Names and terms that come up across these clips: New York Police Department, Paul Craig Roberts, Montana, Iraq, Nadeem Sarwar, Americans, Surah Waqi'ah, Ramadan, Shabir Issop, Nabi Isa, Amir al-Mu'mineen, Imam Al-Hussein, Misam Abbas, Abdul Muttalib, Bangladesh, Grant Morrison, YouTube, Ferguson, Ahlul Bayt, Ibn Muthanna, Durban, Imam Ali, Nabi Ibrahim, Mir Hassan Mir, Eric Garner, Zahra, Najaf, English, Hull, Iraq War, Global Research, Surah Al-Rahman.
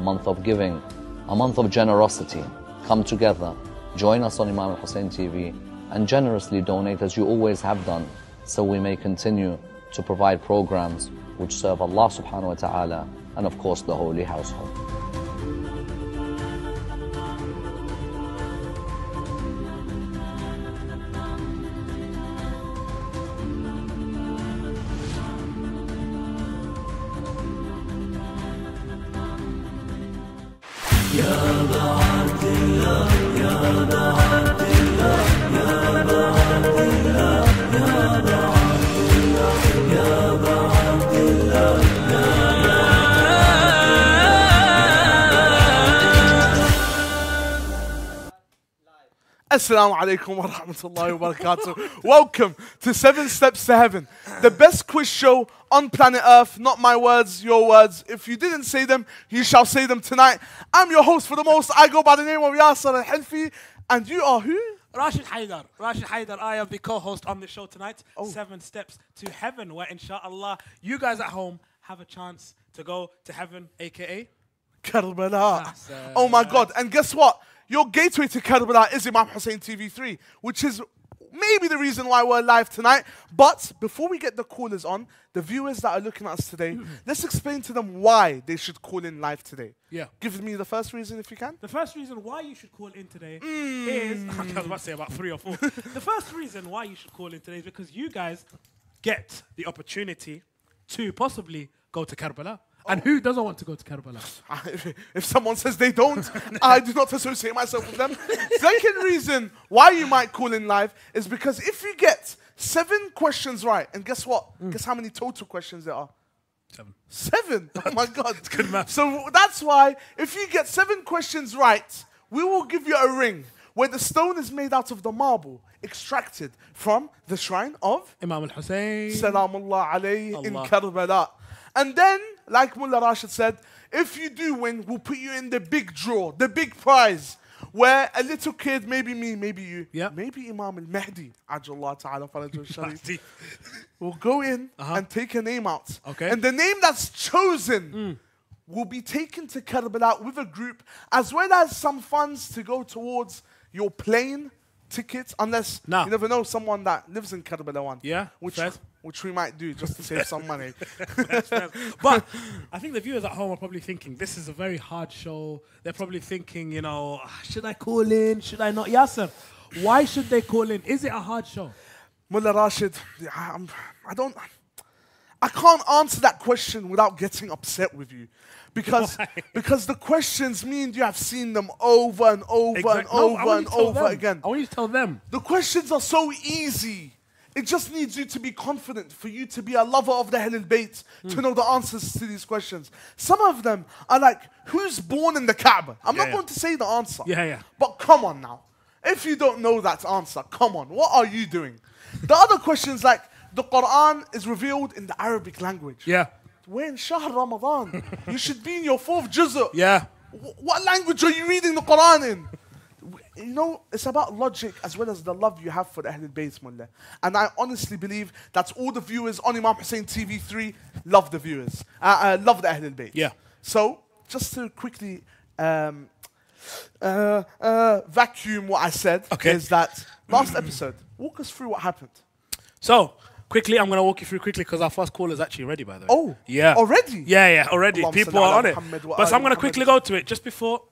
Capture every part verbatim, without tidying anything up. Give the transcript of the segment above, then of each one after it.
a month of giving, a month of generosity. Come together, join us on Imam Al-Hussein T V and generously donate as you always have done, so we may continue to provide programs which serve Allah subhanahu wa ta'ala and of course the Holy Household. Assalamu alaikum wa rahmatullahi wa barakatuh. Welcome to Seven Steps to Heaven, the best quiz show on planet Earth. Not my words, your words. If you didn't say them, you shall say them tonight. I'm your host for the most. I go by the name of Yasser al hilfi, and you are who? Rashid Haidar. Rashid Haidar, I am the co-host on the show tonight. Oh. Seven Steps to Heaven, where inshallah you guys at home have a chance to go to heaven, aka Karbala. Uh, oh my God! And guess what? Your gateway to Karbala is Imam Hussein T V three, which is maybe the reason why we're live tonight. But before we get the callers on, the viewers that are looking at us today, mm-hmm. let's explain to them why they should call in live today. Yeah. Give me the first reason if you can. The first reason why you should call in today mm. is... I was about to say about three or four. The first reason why you should call in today is because you guys get the opportunity to possibly go to Karbala. And who doesn't want to go to Karbala? If someone says they don't, I do not associate myself with them. Second reason why you might call in live is because if you get seven questions right, and guess what? Mm. Guess how many total questions there are? Seven. Seven? Oh my God. It's good math. So that's why if you get seven questions right, we will give you a ring where the stone is made out of the marble extracted from the shrine of Imam Al-Hussein, Salamullah alayhi, in Karbala. And then, like Mullah Rashid said, if you do win, we'll put you in the big draw, the big prize, where a little kid, maybe me, maybe you, yep. maybe Imam Al-Mahdi, ajallah ta'ala farajul sharif, will go in uh-huh. and take a name out. Okay. And the name that's chosen mm. will be taken to Karbala with a group, as well as some funds to go towards your plane tickets, unless, nah. you never know, someone that lives in Karbala one. Yeah, which Which we might do just to save some money. That's fair. But I think the viewers at home are probably thinking, this is a very hard show. They're probably thinking, you know, should I call in? Should I not? Yasser, why should they call in? Is it a hard show? Mullah Rashid, I, I don't... I can't answer that question without getting upset with you. Because, because the questions, me and you have seen them over and over exactly. and over no, and over them. again. I want you to tell them. The questions are so easy. It just needs you to be confident, for you to be a lover of the Ahlul Bayt, mm. to know the answers to these questions. Some of them are like, who's born in the Kaaba? I'm yeah, not yeah. going to say the answer. Yeah, yeah. But come on now. If you don't know that answer, come on. What are you doing? The other questions like, the Quran is revealed in the Arabic language. Yeah. We're in Shahr Ramadan. You should be in your fourth juz'ah. Yeah. W what language are you reading the Quran in? You know, it's about logic as well as the love you have for the Ahlul Bayt, Mullah. And I honestly believe that all the viewers on Imam Hussein T V three love the viewers, uh, uh, love the Ahlul Bayt. Yeah. So, just to quickly um, uh, uh, vacuum what I said, okay. is that last episode, walk us through what happened. So, quickly, I'm going to walk you through quickly because our first caller is actually ready, by the way. Oh, yeah. Already? Yeah, yeah, already. Allahumma People are on it. Muhammad, but so I'm going to quickly go to it just before...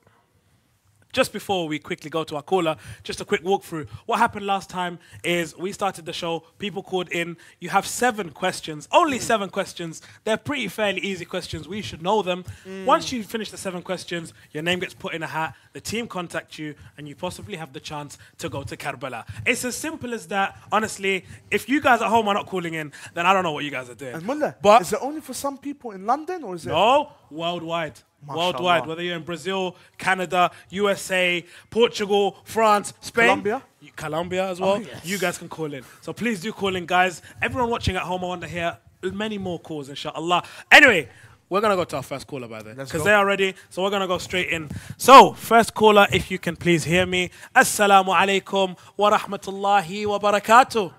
Just before we quickly go to our caller, just a quick walkthrough. What happened last time is we started the show, people called in. You have seven questions, only mm. seven questions. They're pretty fairly easy questions. We should know them. Mm. Once you finish the seven questions, your name gets put in a hat, the team contact you, and you possibly have the chance to go to Karbala. It's as simple as that. Honestly, if you guys at home are not calling in, then I don't know what you guys are doing. And Mullah, but is it only for some people in London or is it? No, worldwide. Mashallah. Worldwide, whether you're in Brazil, Canada, U S A, Portugal, France, Spain, Colombia, Colombia as well, oh, yes. you guys can call in. So please do call in, guys. Everyone watching at home, I want to hear many more calls, inshallah. Anyway, we're going to go to our first caller, by the way, because they are ready. So we're going to go straight in. So, first caller, if you can please hear me. Assalamu alaikum wa rahmatullahi wa barakatuh.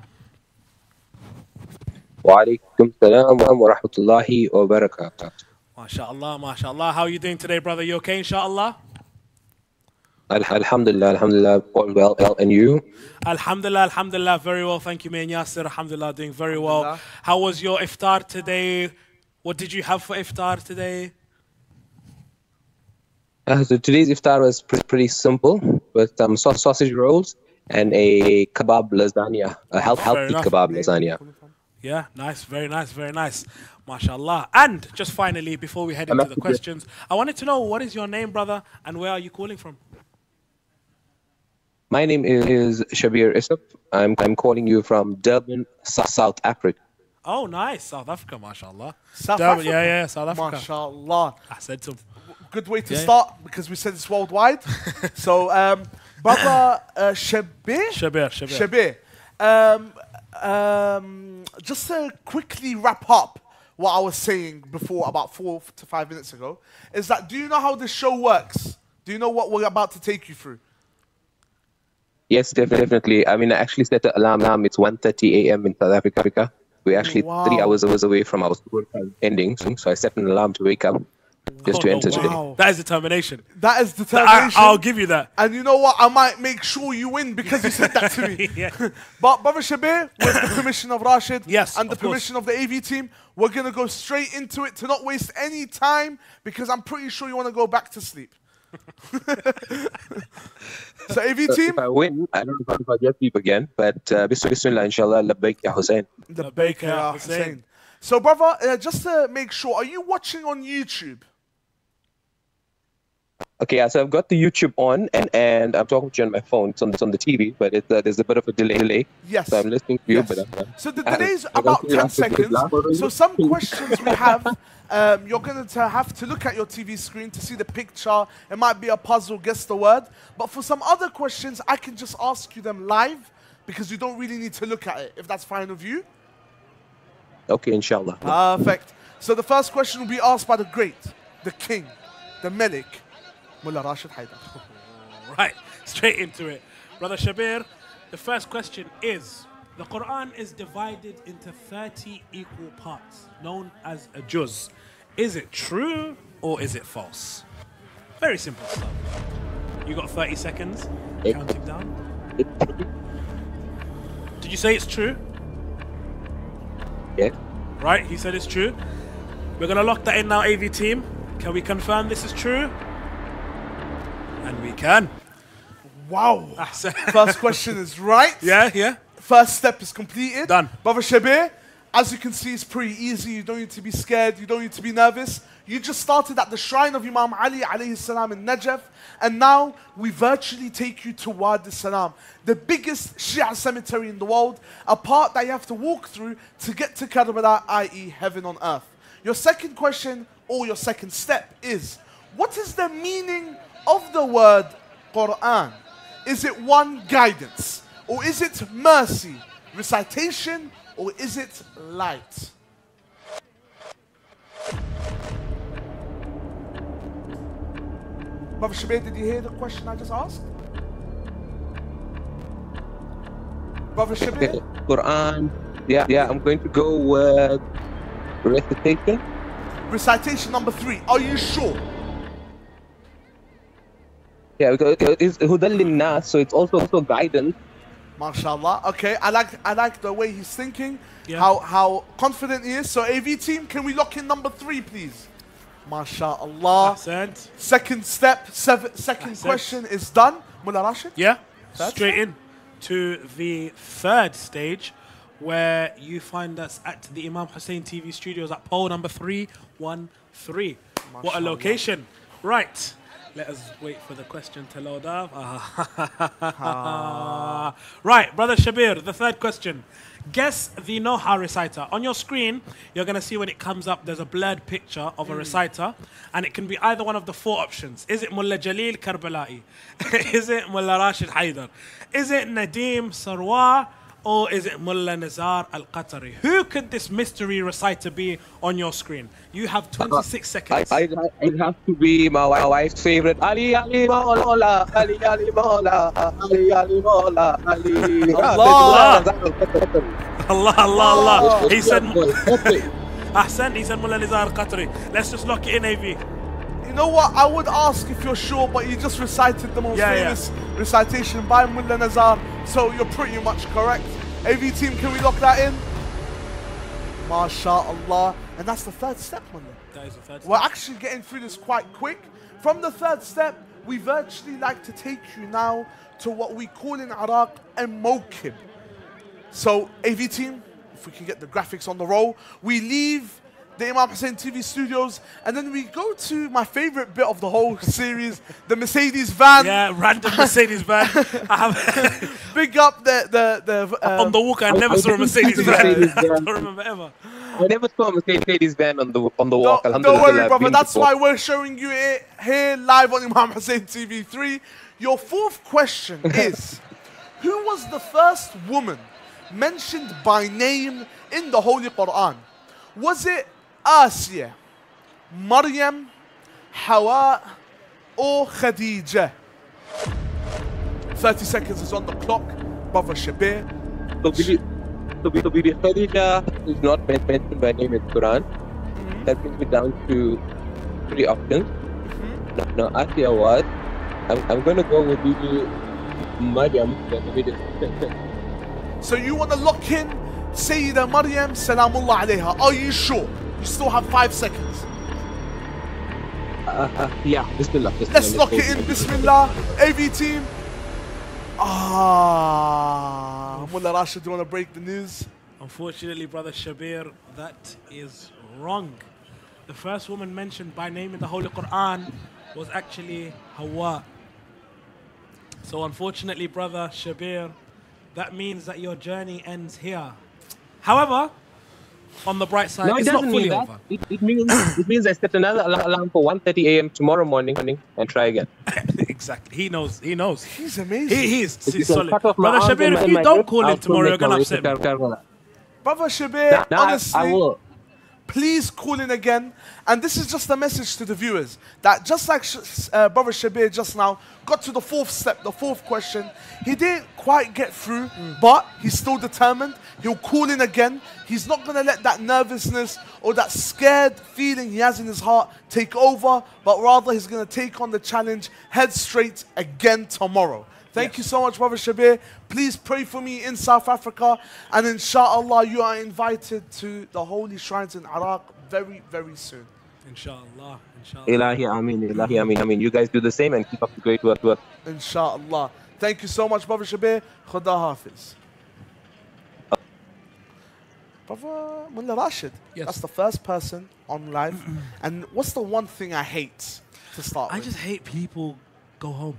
Wa alaikum salam wa rahmatullahi wa barakatuh. MashaAllah, MashaAllah. How are you doing today, brother? You okay, inshaAllah? Alhamdulillah, Alhamdulillah, all well, well, and you? Alhamdulillah, Alhamdulillah, very well, thank you, man. Yasser, Alhamdulillah, doing very well. How was your iftar today? What did you have for iftar today? Uh, so today's iftar was pretty, pretty simple, with um, sausage rolls and a kebab lasagna, a health, healthy enough. kebab lasagna. Yeah, nice, very nice, very nice. MashaAllah. And just finally, before we head into the questions, I wanted to know, what is your name, brother, and where are you calling from? My name is Shabir Issop. I'm, I'm calling you from Durban, South Africa. Oh, nice. South Africa, mashallah. South Durban, Africa? Yeah, yeah, South Africa. Mashallah. I said some. Good way to yeah, start, yeah. because we said it's worldwide. So, um, brother uh, Shabir? Shabir, Shabir. Shabir. Um, um, just to quickly wrap up what I was saying before, about four to five minutes ago, is that do you know how this show works? Do you know what we're about to take you through? Yes, definitely. I mean, I actually set an alarm. It's one thirty A M in South Africa. We're actually wow. three hours away from our school time ending. So I set an alarm to wake up just oh, to enter oh, wow. today. That is determination. That is determination. I, I'll give you that. And you know what? I might make sure you win because you said that to me. yeah. But brother Shabir, with the permission of Rashid yes, and the of permission course. of the A V team, we're going to go straight into it to not waste any time because I'm pretty sure you want to go back to sleep. So A V so team, if I win, I don't know if I get deep again, but uh, Bismillah, inshallah, labbaik ya Hussein. Labbaik ya Hussein. So brother, uh, just to make sure, are you watching on YouTube? Okay, so I've got the YouTube on, and, and I'm talking to you on my phone, it's on, it's on the T V, but it, uh, there's a bit of a delay. Yes. So I'm listening to you. Yes. But I'm, uh, so the delay's I, about I ten seconds. So some questions we have, um, you're going to have to look at your T V screen to see the picture. It might be a puzzle, guess the word. But for some other questions, I can just ask you them live, because you don't really need to look at it, if that's fine with you. Okay, inshallah. Perfect. So the first question will be asked by the great, the king, the Malik, Mullah Rashid Haidar. Right, straight into it. Brother Shabir, the first question is, the Quran is divided into thirty equal parts, known as a juz. Is it true or is it false? Very simple stuff. You got thirty seconds, it, counting down. It, Did you say it's true? Yeah. Right, he said it's true. We're going to lock that in now, A V team. Can we confirm this is true? And we can. Wow. First question is right. Yeah, yeah. First step is completed. Done. Brother Shabir, as you can see, it's pretty easy. You don't need to be scared. You don't need to be nervous. You just started at the shrine of Imam Ali alayhi salam in Najaf. And now we virtually take you to Wadi Salam, the biggest Shia cemetery in the world, a part that you have to walk through to get to Karbala, that is heaven on earth. Your second question or your second step is, what is the meaning of the word Quran? Is it one, guidance, or is it mercy, recitation, or is it light? Brother Shabir, did you hear the question I just asked? Brother Shabir? Quran, yeah, yeah, I'm going to go with recitation. Recitation number three, are you sure? Yeah, because it's Hudal Linnas, so it's also also guidance. MashaAllah. Okay, I like I like the way he's thinking, yeah. how how confident he is. So A V team, can we lock in number three, please? MashaAllah. Accent. Second step, seven, second Accent. question is done. Mullah Rashid? Yeah, third straight step. in to the third stage, where you find us at the Imam Hussein T V studios at poll number three one three. Mashallah. What a location. Right. Let us wait for the question to load up. Ah. Right, brother Shabir, the third question. Guess the Noha reciter. On your screen, you're going to see when it comes up, there's a blurred picture of a mm. reciter, and it can be either one of the four options. Is it Mullah Jalil Karbalai? Is it Mullah Rashid Haidar? Is it Nadeem Sarwar? Or is it Mullah Nizar Al-Qatari? Who could this mystery reciter be on your screen? You have twenty-six seconds. I, I, it has to be my wife's favorite. Ali, Ali, Maula, Ali, Ali, Maula, Ali, Ali, Maula, Ali. Allah, Allah, Allah, Allah. He said... Ahsan, he said Mullah Nizar Qatri. Let's just lock it in, A V. You know what, I would ask if you're sure, but you just recited the most yeah, famous yeah. recitation by Mullah Nazar, so you're pretty much correct. A V team, can we lock that in? MashaAllah. And that's the third step, Mullah. That is the third step. We're actually getting through this quite quick. From the third step, we virtually like to take you now to what we call in Iraq a mokib. So, A V team, if we can get the graphics on the roll, we leave the Imam Hussein T V studios, and then we go to my favorite bit of the whole series, the Mercedes van. Yeah, random Mercedes van. I have big up the the the. Uh, on the walk, I never I, I saw a Mercedes van. Mercedes van. I don't remember ever. I never saw a Mercedes van on the on the walk. No, don't worry, brother. That's before. Why we're showing you it here live on Imam Hussein T V three. Your fourth question is, who was the first woman mentioned by name in the Holy Quran? Was it Asiya, Maryam, Hawa, or Khadija? thirty seconds is on the clock, brother Shabir. So, Khadija is not mentioned by name in Quran. Mm-hmm. That brings me down to three options. Mm-hmm. Now, no, Asiya was. I'm, I'm going to go with Maryam. So, you want to lock in Sayyidah Maryam, Salamullah alayha. Are you sure? You still have five seconds. Uh, uh, yeah, Bismillah. Bismillah. Let's lock it in, Bismillah. A V team. Ah, Mullah Rashid, do you want to break the news? Unfortunately, brother Shabir, that is wrong. The first woman mentioned by name in the Holy Quran was actually Hawa. So unfortunately, brother Shabir, that means that your journey ends here. However, on the bright side, no, it it's not fully over. It, it, means, it means I set another alarm for one thirty A M tomorrow morning and try again. Exactly. He knows. He knows. He's amazing. He, he is, he's solid. Brother Shabir, if you don't call in tomorrow, you're going to upset me. Brother Shabir, nah, honestly, I, I will. Please call in again. And this is just a message to the viewers that just like uh, brother Shabir just now got to the fourth step, the fourth question, he didn't quite get through, mm. but he's still determined. He'll call in again. He's not going to let that nervousness or that scared feeling he has in his heart take over, but rather he's going to take on the challenge head straight again tomorrow. Thank yes. you so much, brother Shabir. Please pray for me in South Africa. And inshallah, you are invited to the holy shrines in Iraq very, very soon. Inshallah. Inshallah. Ilahi Ameen. Ilahi Ameen. I mean, you guys do the same and keep up the great work. work. Inshallah. Thank you so much, brother Shabir. Khuda Hafiz. Brother Mullah Rashid, yes. that's the first person on live. And what's the one thing I hate to start I with? I just hate people go home.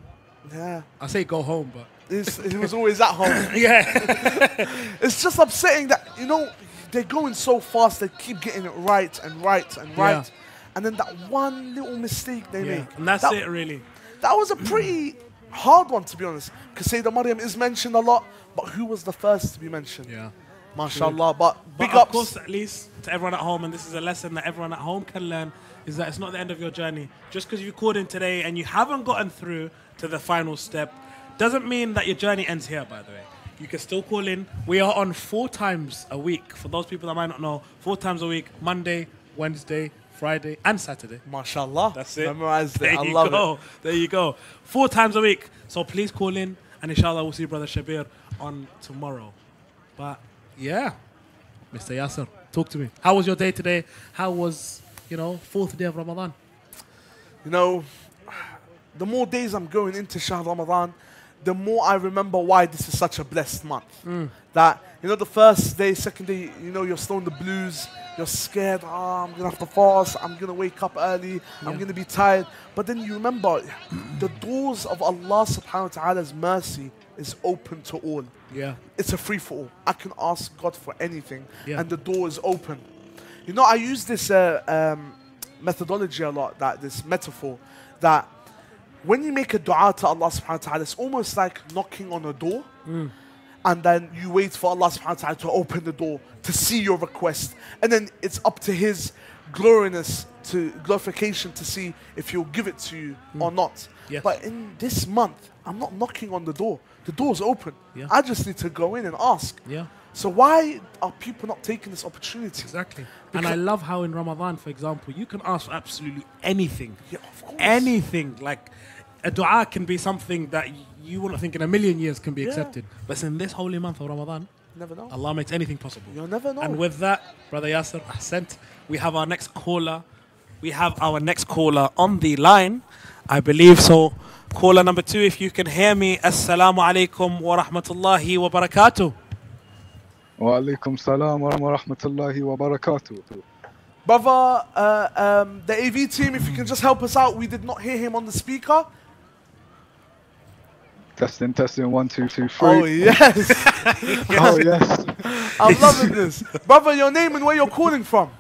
Yeah, I say go home, but it's, it was always at home. Yeah, it's just upsetting that you know they're going so fast. They keep getting it right and right and yeah. right, and then that one little mistake they yeah. make, and that's that, it really. That was a pretty hard one to be honest. Because Sayyidah Maryam is mentioned a lot, but who was the first to be mentioned? Yeah, mashallah. But, but big ups, of course, at least to everyone at home, and this is a lesson that everyone at home can learn: is that it's not the end of your journey. Just because you called in today and you haven't gotten through to the final step doesn't mean that your journey ends here, by the way. You can still call in. We are on four times a week. For those people that might not know, four times a week, Monday, Wednesday, Friday, and Saturday. MashaAllah. That's it. Memorize it. I love go. it. There you go. Four times a week. So please call in, and inshallah, we'll see brother Shabir on tomorrow. But yeah, Mister Yasser, talk to me. How was your day today? How was, you know, fourth day of Ramadan? You know, the more days I'm going into Shah Ramadan, the more I remember why this is such a blessed month. Mm. That, you know, the first day, second day, you know, you're still in the blues. You're scared. Oh, I'm going to have to fast. I'm going to wake up early. Yeah. I'm going to be tired. But then you remember, the doors of Allah subhanahu wa ta'ala's mercy is open to all. Yeah. It's a free-for-all. I can ask God for anything. Yeah. And the door is open. You know, I use this uh, um, methodology a lot, that this metaphor, that when you make a dua to Allah subhanahu wa ta'ala, it's almost like knocking on a door mm. and then you wait for Allah subhanahu wa ta'ala to open the door, to see your request. And then it's up to His gloriness, to glorification to see if He'll give it to you mm. or not. Yes. But in this month, I'm not knocking on the door. The door's open. Yeah. I just need to go in and ask. Yeah. So why are people not taking this opportunity? Exactly. Because and I love how in Ramadan, for example, you can ask for absolutely anything. Yeah, of course. Anything. Like, a dua can be something that you wouldn't think in a million years can be yeah. accepted. But in this holy month of Ramadan, never know. Allah makes anything possible. You'll never know. And with that, Brother Yasser, Ahsant, we have our next caller. We have our next caller on the line, I believe so. Caller number two, if you can hear me. Assalamu alaikum wa rahmatullahi wa barakatuh. Wa alaikum salam wa rahmatullahi wa barakatuh. Brother, uh, um, the A V team, if you can just help us out. We did not hear him on the speaker. Testing, testing, one, two, two, three. Oh, yes. yes. Oh, yes. I'm loving this. Brother, your name and where you're calling from?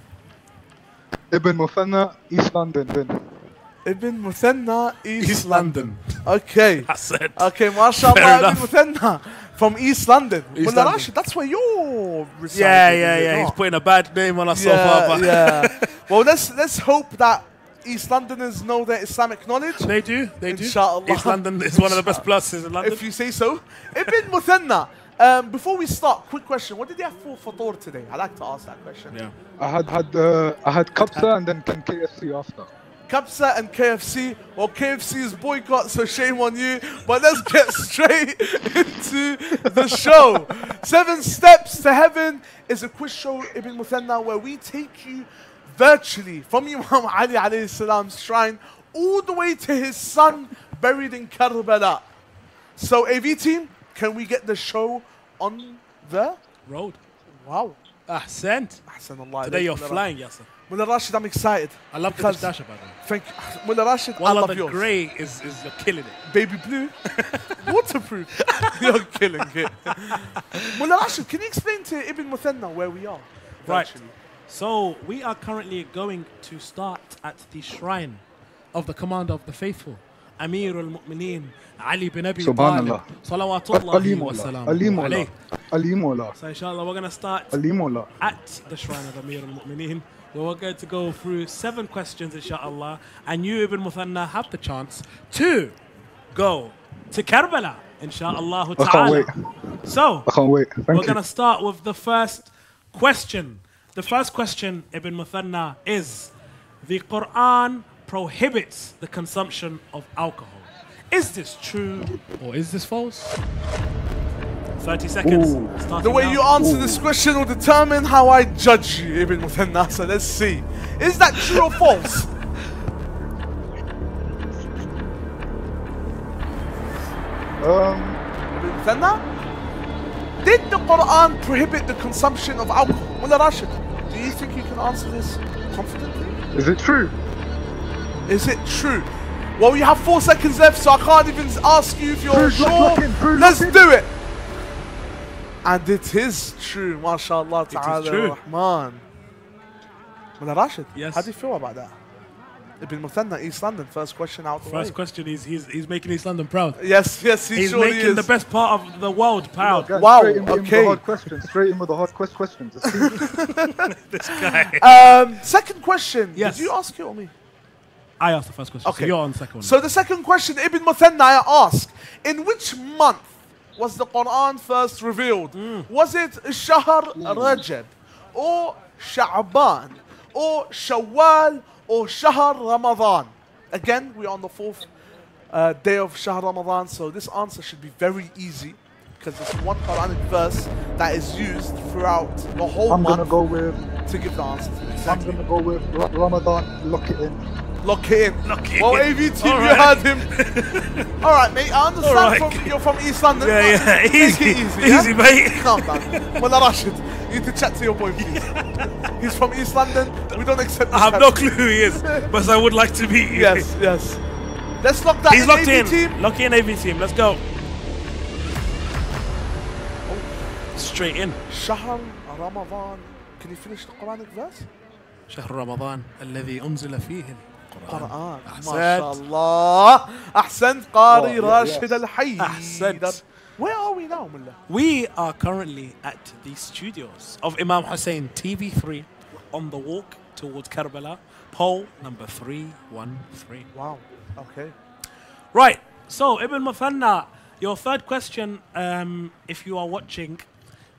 Ibn Muthanna, East London. Then. Ibn Muthanna, East, East London. London. Okay. That's it. Okay, mashallah, Ibn Muthanna from East London. East well, London. Rashid, that's where you're residing. Yeah, yeah, yeah. Not. He's putting a bad name on us yeah, so far. But yeah. Well, let's, let's hope that East Londoners know their Islamic knowledge. They do, they do. Inshallah. East London is one of the best places in London. If you say so. Ibn Muthanna. Um, before we start, quick question. What did you have for Fator today? I like to ask that question. Yeah. I had had uh, I had Kabsa and then K F C after. Kabsa and K F C. Well, K F C is boycott, so shame on you. But let's get straight into the show. Seven Steps to Heaven is a quiz show, Ibn Muthanna, where we take you virtually from Imam Ali alayhi salam's shrine all the way to his son buried in Karbala. So, A V team, can we get the show on the road? Wow. Ahsant. Ahsanallah. Today you're flying, Yasser. Mullah Rashid, I'm excited. I love the mustache, by the way. Thank you. Mullah Rashid, I love yours. Grey is, is, you're killing it. Baby blue. Waterproof. You're killing it. Mullah Rashid, can you explain to Ibn Muthanna where we are? Right. Actually? So we are currently going to start at the shrine of the Commander of the Faithful, Amir al-Mu'mineen, Ali bin Abi Talib, salawatullahi wa salam alayhi. Alimullah. So inshallah we're going to start Alimullah. At the shrine of Amir al-Mu'mineen, where we're going to go through seven questions inshallah, and you, Ibn Muthanna, have the chance to go to Karbala inshallah ta'ala. I can't wait. So I can't wait. Thank we're going to start with the first question. The first question, Ibn Muthanna, is the Quran prohibits the consumption of alcohol. Is this true or is this false? thirty seconds. The way now. You answer Ooh. This question will determine how I judge you, Ibn Muthanna. So let's see. Is that true or false? Um. Ibn Muthanna? Did the Quran prohibit the consumption of alcohol? Mullah Rashid, do you think you can answer this confidently? Is it true? Is it true? Well, you have four seconds left, so I can't even ask you if you're Bruce, sure. Bruce, Let's Bruce. do it. And it is true, mashallah ta'ala. It is true. Rahman. Mullah Rashid, yes. How do you feel about that? Ibn Muthanna, East London, first question out the First way. question is, he's, he's making East London proud. Yes, yes, he he's surely is. He's making the best part of the world proud. Oh, guys, wow, straight in, okay. Straight in with the hard questions, straight in with the hard quest questions. This guy. Um, second question, yes. Did you ask it or me? I asked the first question, okay. So you're on the second one. So the second question, Ibn Muthanna, I asked, in which month was the Quran first revealed? Mm. Was it Shahr Rajab, or Sha'ban, or Shawwal, or Shahr Ramadan? Again, we're on the fourth uh, day of Shahr Ramadan, so this answer should be very easy because it's one Quranic verse that is used throughout the whole I'm month gonna go with, to give the answer. Exactly. I'm going to go with Ramadan, lock it in. Lock it in. Lock it well, in. Well, A V T, right. You heard him. All right, mate. I understand right. from, you're from East London. Yeah, yeah. Easy, easy, yeah? easy, mate. Calm down. Well, Rashid, you need to chat to your boy, please. He's from East London. We don't accept. I have no clue who he is, but I would like to meet you. Yes, yes. Let's lock that. He's in locked A V in. Team. Lock in, A V team. Let's go. Oh. Straight in. Shahr Ramadan. Can you finish the Quranic verse? Shahr Ramadan, الذي أنزل فيه. Quran. MashaAllah. Ahsant Qari Rashid Al Hayy. Where are we now, Mullah? We are currently at the studios of Imam Hussein T V three on the walk towards Karbala. Poll number three one three. Wow. Okay. Right. So, Ibn Muthanna, your third question, um, if you are watching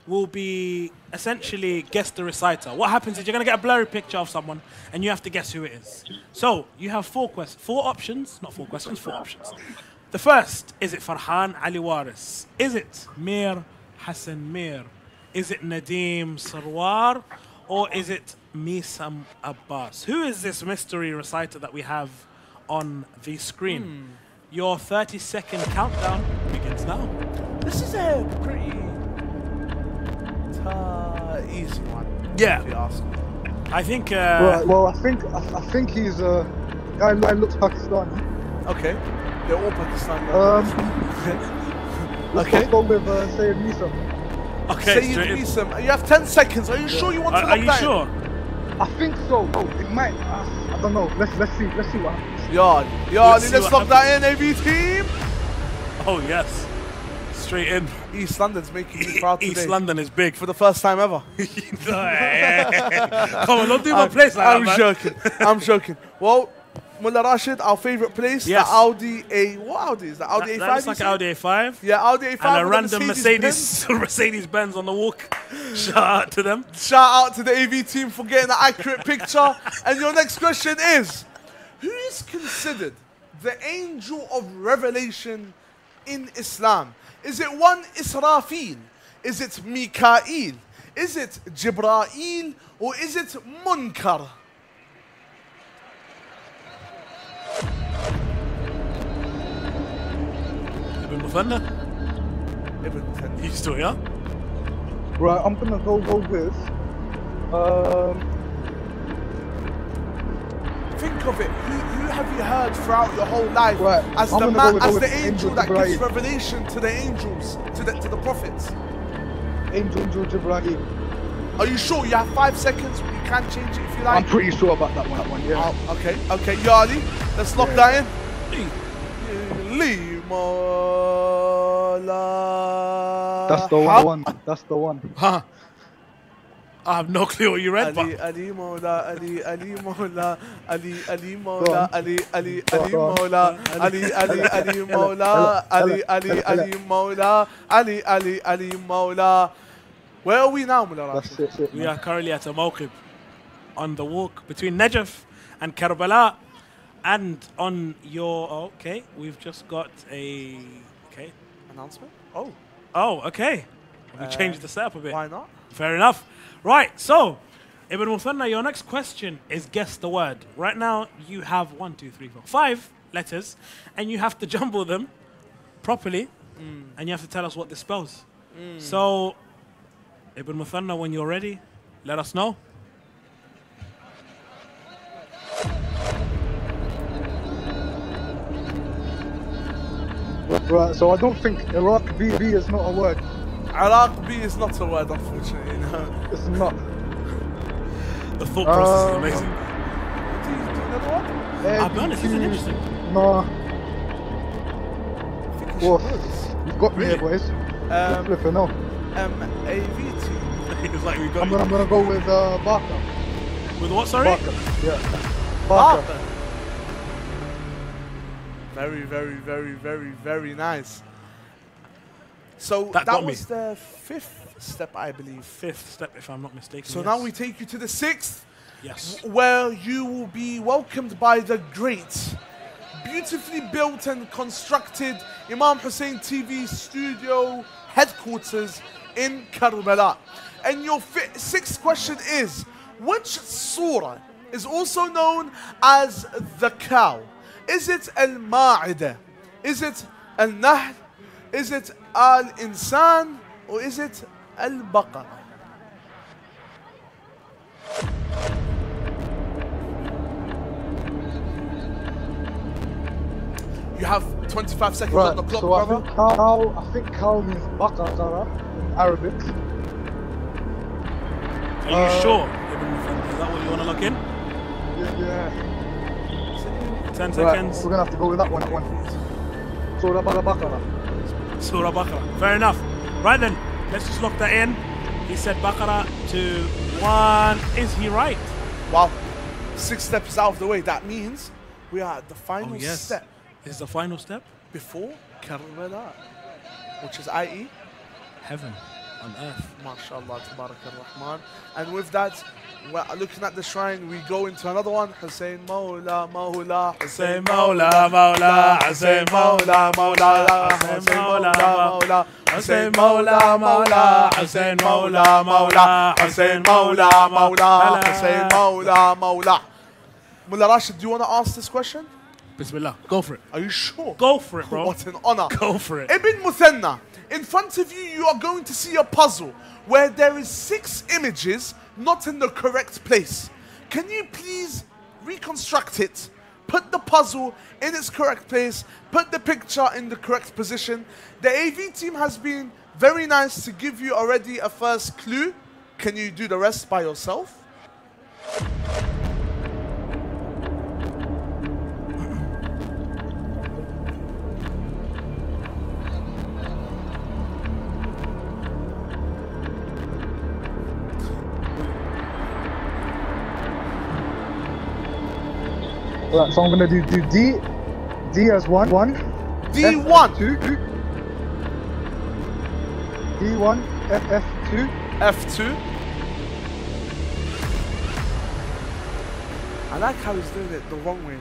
will be essentially guess the reciter. What happens is you're going to get a blurry picture of someone and you have to guess who it is. So you have four quest four options, not four questions, four options. The first, is it Farhan Ali Waris? Is it Mir Hassan Mir? Is it Nadeem Sarwar? Or is it Misam Abbas? Who is this mystery reciter that we have on the screen? Mm. Your thirty second countdown begins now. This is a pretty uh, easy one. Yeah. If you ask me. I think. Uh, well, well, I think I, I think he's a uh, guy that looks Pakistani. Okay. They're all Pakistani. Um, okay. Let's go with uh, Sayyid Misam. Okay, Sayyid Issop, you have ten seconds. Are you yeah. sure you want to look back? Are you sure? I think so. Oh, it might. Uh, I don't know. Let's let's see. Let's see what happens. Yard, yard. Let's, let's lock that in, A B team. Oh yes, straight in. East London's making me proud today. East London is big for the first time ever. Come on, don't do my I'm, place like I'm that. I'm joking. I'm joking. Well, Mullah Rashid, our favourite place, yes. the Audi A. What Audi is that? Audi that, A five. It's like an Audi A five. Yeah, Audi A five. And a random Mercedes Mercedes Benz on the walk. Shout out to them. Shout out to the A V team for getting an accurate picture. And your next question is: who is considered the angel of revelation in Islam? Is it one Israfil? Is it Mikael? Is it Jibrail? Or is it Munkar? Ibn Muthanna? Ibn Muthanna. You still here? Right, I'm gonna go, go with... Um, think of it, who, who have you heard throughout your whole life right. as I'm the man, as the angel, angel that Jibrail. gives revelation to the angels, to the, to the prophets? Angel, angel Jibrail. Are you sure? You have five seconds, you can change it if you like. I'm pretty sure about that one, that one yeah. Oh, okay, okay, Yali, let's lock yeah. that in. That's the huh? one. That's the one. Huh? I have no clue what you read, Ali, but Ali Mawla, Ali, Ali Mawla, Ali, Ali Mawla, Ali, Ali, Ali Mawla, Ali, Ali, Ali Mawla, Ali, Ali, Ali Mawla, Ali, Ali, Ali Mawla. Where are we now, Mullah Rashid? We are currently at a mawqif on the walk between Najaf and Karbala. And on your okay, we've just got a okay announcement. Oh, oh, okay. We uh, changed the setup a bit. Why not? Fair enough. Right. So, Ibn Muthanna, your next question is guess the word. Right now, you have one, two, three, four, five letters, and you have to jumble them properly, mm. and you have to tell us what this spells. Mm. So, Ibn Muthanna, when you're ready, let us know. Right, so I don't think Iraq B B is not a word. Iraq B is not a word, unfortunately, no. It's not. The thought process uh, is amazing. Do you do another one? I'll be honest, isn't it interesting? Nah. I think you You've got really? me, boys. Um, flipping off. M A V T. It's like we got I'm, gonna, I'm gonna go with uh, Barker. With what, sorry? Barker, yeah. Barker. Barker. Very, very, very, very, very nice. So that, that was me. the fifth step, I believe. Fifth step, if I'm not mistaken. So yes. now we take you to the sixth. Yes. Where you will be welcomed by the great, beautifully built and constructed Imam Hussein T V studio headquarters in Karbala. And your sixth question is, which surah is also known as the cow? Is it Al-Ma'ida? Is it Al-Nahl? Is it Al-Insan? Or is it Al-Baqarah? You have twenty-five seconds right. on the clock, so brother. I think cow, I think cow means Baqarah in Arabic. Are you uh, sure? Is that what you want to look in? Yeah. yeah. Ten seconds. Right, we're gonna have to go with that one at one. Surah Baqarah. Surah Baqarah. Fair enough. Right then, let's just lock that in. He said Baqarah to one. Is he right? Wow. Six steps out of the way. That means we are at the final oh, yes. step. Is the final step before Karbala, which is that is, i e, heaven. on earth. MashaAllah, Tabarak al-Rahman. And with that, looking at the shrine, we go into another one. Hussein Mawla, Mawla, Hussein Mawla, Mawla, Hussein Mawla, Mawla, Hussein Mawla, Mawla, Hussein Mawla, Mawla, Hussein Mawla, Mawla, Hussein Mawla, Mawla, Hussein Mawla, Mawla. Mullah Rashid, do you want to ask this question? Bismillah, go for it. Are you sure? Go for it, bro. What an honor. Go for it. Ibn Muthanna, in front of you, you are going to see a puzzle where there is six images not in the correct place. Can you please reconstruct it, put the puzzle in its correct place, put the picture in the correct position? The A V team has been very nice to give you already a first clue. Can you do the rest by yourself? Right, so I'm gonna do, do D, D as one, one, D F one, two, two, D one, F F two, F two. I like how he's doing it the wrong way.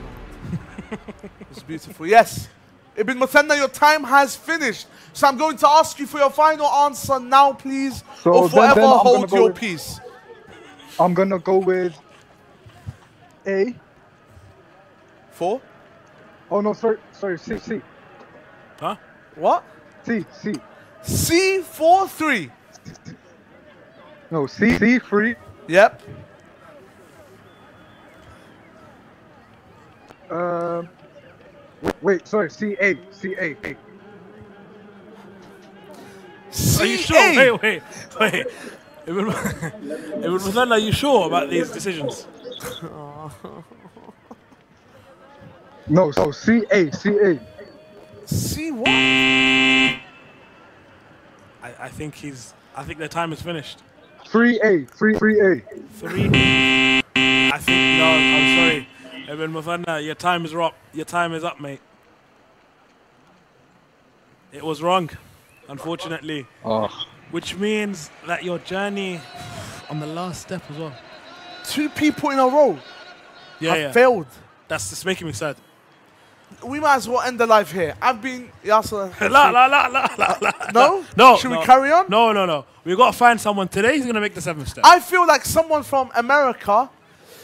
It's beautiful. Yes, Ibn Muthanna, your time has finished. So I'm going to ask you for your final answer now, please, so or forever then, then hold your with, peace. I'm gonna go with A. Four? Oh no, sorry, sorry, C, C. Huh? What? C, C. C, four, three. No, C, C, three. Yep. Um, wait, sorry, C, A, C, A, A. C, are you sure? A. Wait, wait, wait. It would, it would pretend, are you sure about these decisions? No, so C A C A. C what? I, I think he's. I think their time is finished. Three A, three three A. Three. A. I think no. I'm sorry, Ibn Muthanna. Your time is up. Your time is up, mate. It was wrong, unfortunately. Oh. Which means that your journey on the last step as well. Two people in a row. Yeah. Have yeah. failed. That's just making me sad. We might as well end the live here. I've been Yasser. la, la, la, la, la, la. No? No. Should no. we carry on? No, no, no. We've got to find someone today who's going to make the seventh step. I feel like someone from America.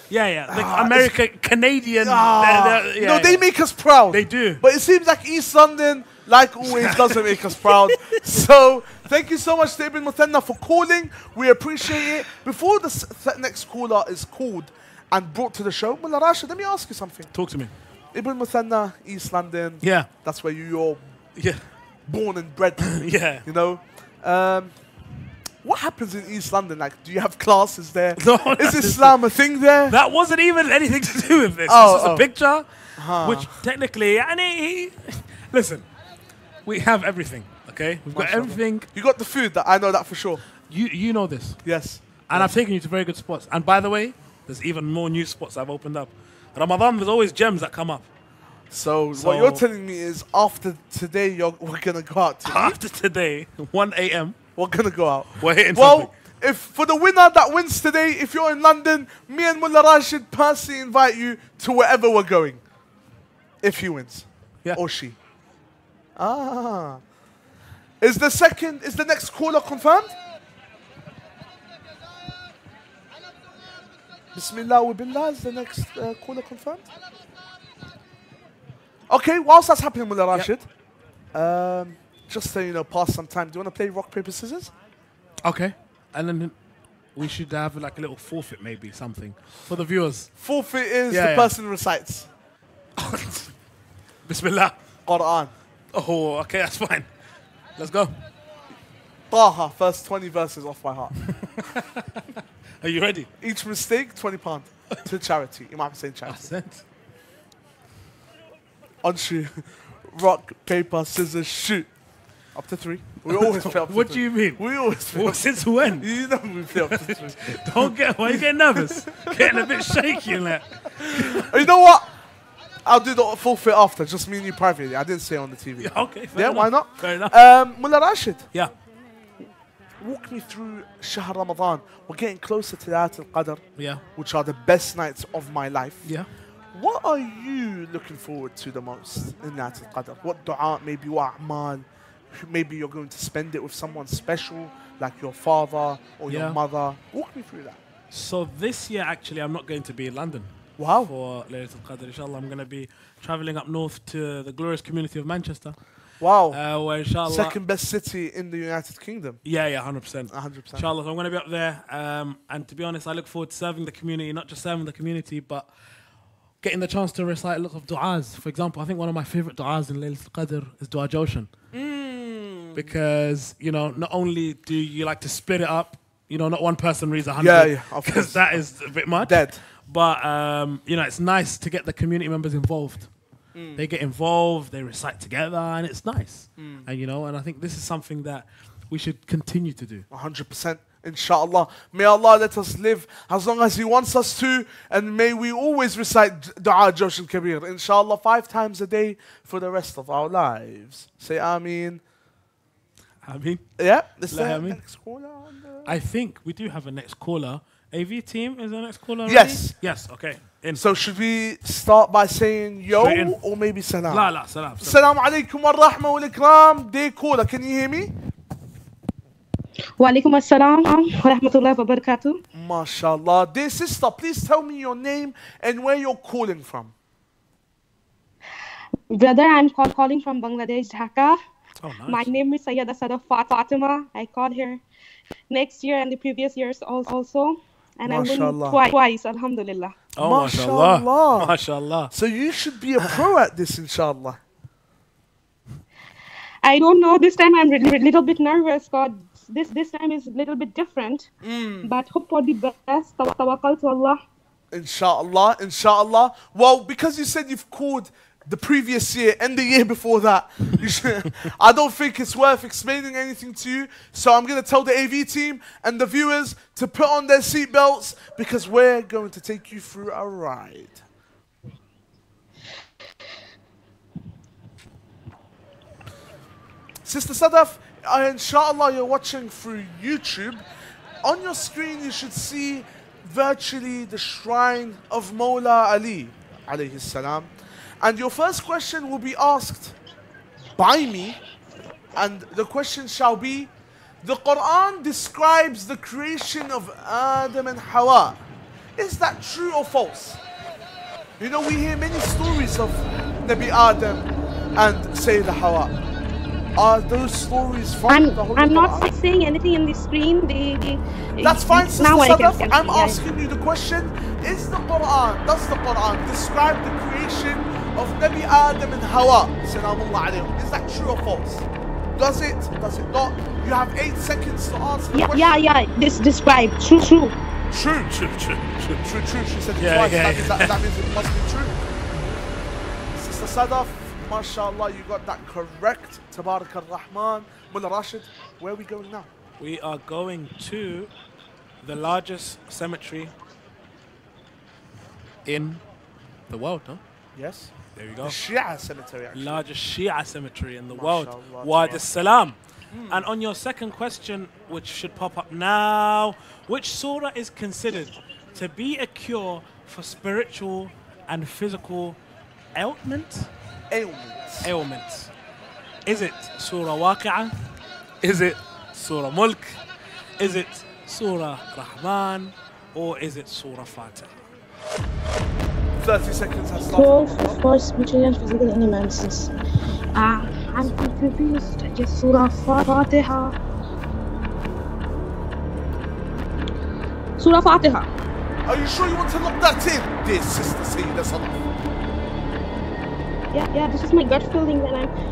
Yeah, yeah. Like ah, America, Canadian. Ah, they're, they're, yeah, you know, yeah. they make us proud. They do. But it seems like East London, like always, doesn't make us proud. So thank you so much to Ibn Muthanna for calling. We appreciate it. Before the th next caller is called and brought to the show, Mullah Rashid, let me ask you something. Talk to me. Ibn Muthanna, East London. Yeah. That's where you're yeah. born and bred. yeah. You know? Um, what happens in East London? Like, do you have classes there? No, is Islam a thing there? That wasn't even anything to do with this. Oh, this is oh. a picture, huh. which technically, and he, listen, we have everything, okay? We've got everything. You got the food, that I know that for sure. You, you know this. Yes. And yes. I've taken you to very good spots. And by the way, there's even more new spots I've opened up. Ramadan, there's always gems that come up. So, so what you're telling me is after today, you're, we're going to go out to After eat? today, one A M We're going to go out. We're hitting well, something. Well, for the winner that wins today, if you're in London, me and Mullah Rashid personally invite you to wherever we're going. If he wins. Yeah. Or she. Ah. Is the second, is the next caller confirmed? Bismillah wa billah, is the next uh, caller confirmed? Okay, whilst that's happening, Mullah Rashid, yep. um, just so you know, pass some time. Do you want to play rock, paper, scissors? Okay. And then we should have like a little forfeit, maybe, something, for the viewers. Forfeit is yeah, the yeah. person who recites. Bismillah. Quran. Oh, okay, that's fine. Let's go. Taha, first twenty verses off by heart. Are you ready? Each mistake, twenty pounds to charity. Imam Hussein charity. On shoe. Rock, paper, scissors, shoot. Up to three. We always play up to what three. What do you mean? We always play well, up Since to when? You know we play up to three. Don't get, why are you getting nervous? Getting a bit shaky in that. You know what? I'll do the full fit after, just me and you privately. I didn't say it on the T V. Yeah, okay, fair Yeah, enough. why not? Fair enough. Um, Mullah Rashid. Yeah. walk me through Shahr Ramadan. We're getting closer to Laylat al-Qadr, yeah, which are the best nights of my life. Yeah. What are you looking forward to the most in Laylat al-Qadr? What dua, maybe what a'mal? Maybe you're going to spend it with someone special, like your father or yeah. your mother. Walk me through that. So this year, actually, I'm not going to be in London. Wow. For Laylat al-Qadr, inshallah. I'm going to be traveling up north to the glorious community of Manchester. Wow. Uh, where inshallah, second best city in the United Kingdom. Yeah, yeah, one hundred percent. one hundred percent. Inshallah, so I'm going to be up there. Um, and to be honest, I look forward to serving the community, not just serving the community, but getting the chance to recite a lot of du'as. For example, I think one of my favorite du'as in Laylat al-Qadr is Dua Joshan. Mm. Because, you know, not only do you like to split it up, you know, not one person reads a hundred. Yeah, yeah, of course. Because that is a bit much. Dead. But, um, you know, it's nice to get the community members involved. Mm. They get involved, they recite together, and it's nice. Mm. And, you know, and I think this is something that we should continue to do. one hundred percent, inshallah. May Allah let us live as long as He wants us to, and may we always recite Dua Josh al-Kabir, inshallah, five times a day for the rest of our lives. Say Ameen. Ameen. Yeah, this is the next caller. I think we do have a next caller. A V team is the next caller already? Yes. Yes, okay. In. So should we start by saying yo or maybe salam? La la, salam. Salam alaikum wa rahmah wa likram. Dear caller, can you hear me? Wa alaikum assalam wa rahmatullahi wa barakatuh. MashaAllah. Dear sister, please tell me your name and where you're calling from. Brother, I'm call calling from Bangladesh, Dhaka. Oh, nice. My name is Sayyidah Sadaf Fatima. I called her next year and the previous years also. And I won twice, twice, alhamdulillah. Oh, mashallah. Mashallah. Mashallah. So you should be a pro at this, inshallah. I don't know. This time I'm a little bit nervous, God. This this time is a little bit different. Mm. But hope for the best. Tawakkal to Allah. Inshallah, inshallah. Well, because you said you've called the previous year and the year before that, you should, I don't think it's worth explaining anything to you. So I'm going to tell the A V team and the viewers to put on their seatbelts because we're going to take you through a ride. Sister Sadaf, uh, inshallah you're watching through YouTube. On your screen you should see virtually the shrine of Mawla Ali, alayhi salam. And your first question will be asked by me, and the question shall be, the Quran describes the creation of Adam and Hawa. Is that true or false? You know, we hear many stories of Nabi Adam and Sayyidah Hawa. Are those stories from I'm, the Holy I'm Quran? Not saying anything in the screen. They, they, That's fine, Sister Sadaf. I'm yeah. asking you the question, is the Quran, does the Quran describe the creation of Nabi Adam and Hawa, salamullah alayhim? Is that true or false? Does it? Does it not? You have eight seconds to answer the yeah, question. Yeah, yeah, this described. True, true. True, true, true, true, true, true. She said it yeah, twice. Yeah, that, yeah. Means that, that means it must be true. Sister Sadaf, mashallah, you got that correct. Tabarak al-Rahman. Mullah Rashid, where are we going now? We are going to the largest cemetery in the world, huh? Yes. There you go. The Shia cemetery, actually. Largest Shia cemetery in the Mashallah world. Wadi Salam. Mm. And on your second question, which should pop up now, which surah is considered to be a cure for spiritual and physical ailments? Ailments. Ailments. Is it Surah Waqi'ah? Is it Surah Mulk? Is it Surah Rahman? Or is it Surah Fatiha? thirty seconds has started. Of course, material and physical elements. Uh, I'm confused. Just Surah Fatiha. Surah Fatiha. Are you sure you want to lock that in? Dear sister, say that's all. Yeah, yeah, this is my gut feeling that I'm.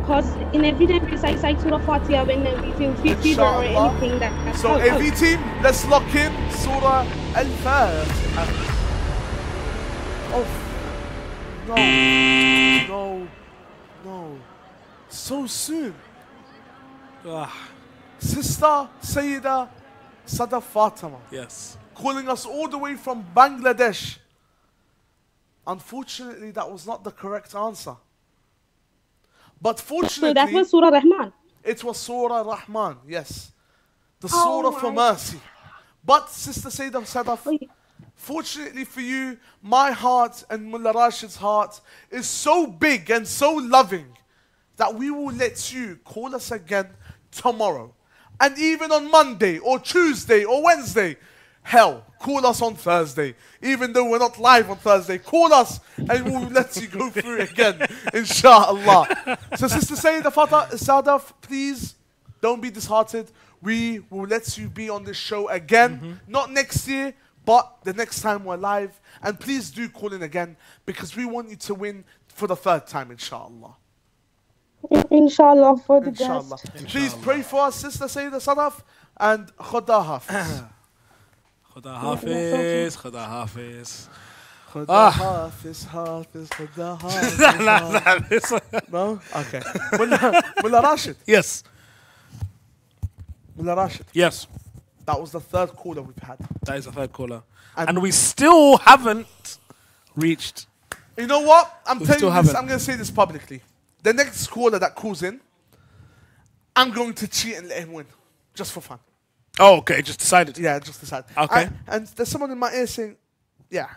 Because uh, in every time I recite Surah Fatiha when uh, we feel fever or anything that. That's so, every team, let's lock in Surah Al-Fatiha. Oh, no, no, no, so soon. Ah. Sister Sayyidah Sadaf Fatima. Yes. Calling us all the way from Bangladesh. Unfortunately, that was not the correct answer. But fortunately, so that was Surah Rahman. It was Surah Rahman, yes. the surah oh for mercy. But Sister Sayyidah Sadaf, fortunately for you, my heart and Mullah Rashid's heart is so big and so loving that we will let you call us again tomorrow. And even on Monday or Tuesday or Wednesday. Hell, call us on Thursday. Even though we're not live on Thursday, call us and we'll let you go through again, inshallah. So Sister Sayyidah Sadaf, please don't be disheartened. We will let you be on this show again. Mm-hmm. Not next year, but the next time we're live. And please do call in again because we want you to win for the third time, inshallah. Inshallah, for the inshallah. Best. Inshallah. Please pray for us, Sister Sayyidah Sadaf, and Khuda Hafiz. Khuda Hafiz, Khuda Hafiz. Khuda Hafiz, Hafiz, Khuda Hafiz. No? Okay. Mullah Rashid. Yes. Mullah Rashid. Yes. That was the third caller we've had. That is the third caller. And, and we still haven't reached. You know what? I'm telling you this, I'm going to say this publicly. The next caller that calls in, I'm going to cheat and let him win. Just for fun. Oh, okay. Just decided. Yeah, just decided. Okay. I, and there's someone in my ear saying, yeah,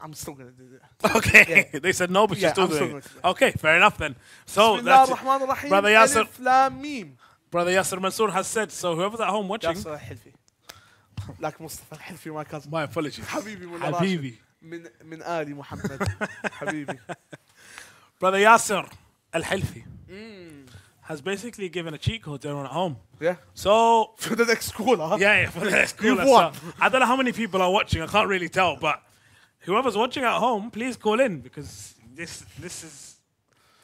I'm still going to do that. Okay. Yeah. They said no, but yeah, you're still I'm doing still it. Gonna, yeah. Okay, fair enough then. So that's it. Brother Yasser. Yasser. Brother Yasser Mansour has said, so whoever's at home watching. Yasser al hilfi. Like Mustafa al hilfi, my cousin. My apologies. Habibi. Habibi. Min, min Ali Muhammad. Habibi. Brother Yasser al hilfi. Mm. Has basically given a cheat code to everyone at home. Yeah. So for the next caller. Huh? Yeah, yeah, for the next caller. So I don't know how many people are watching. I can't really tell. But whoever's watching at home, please call in because this this is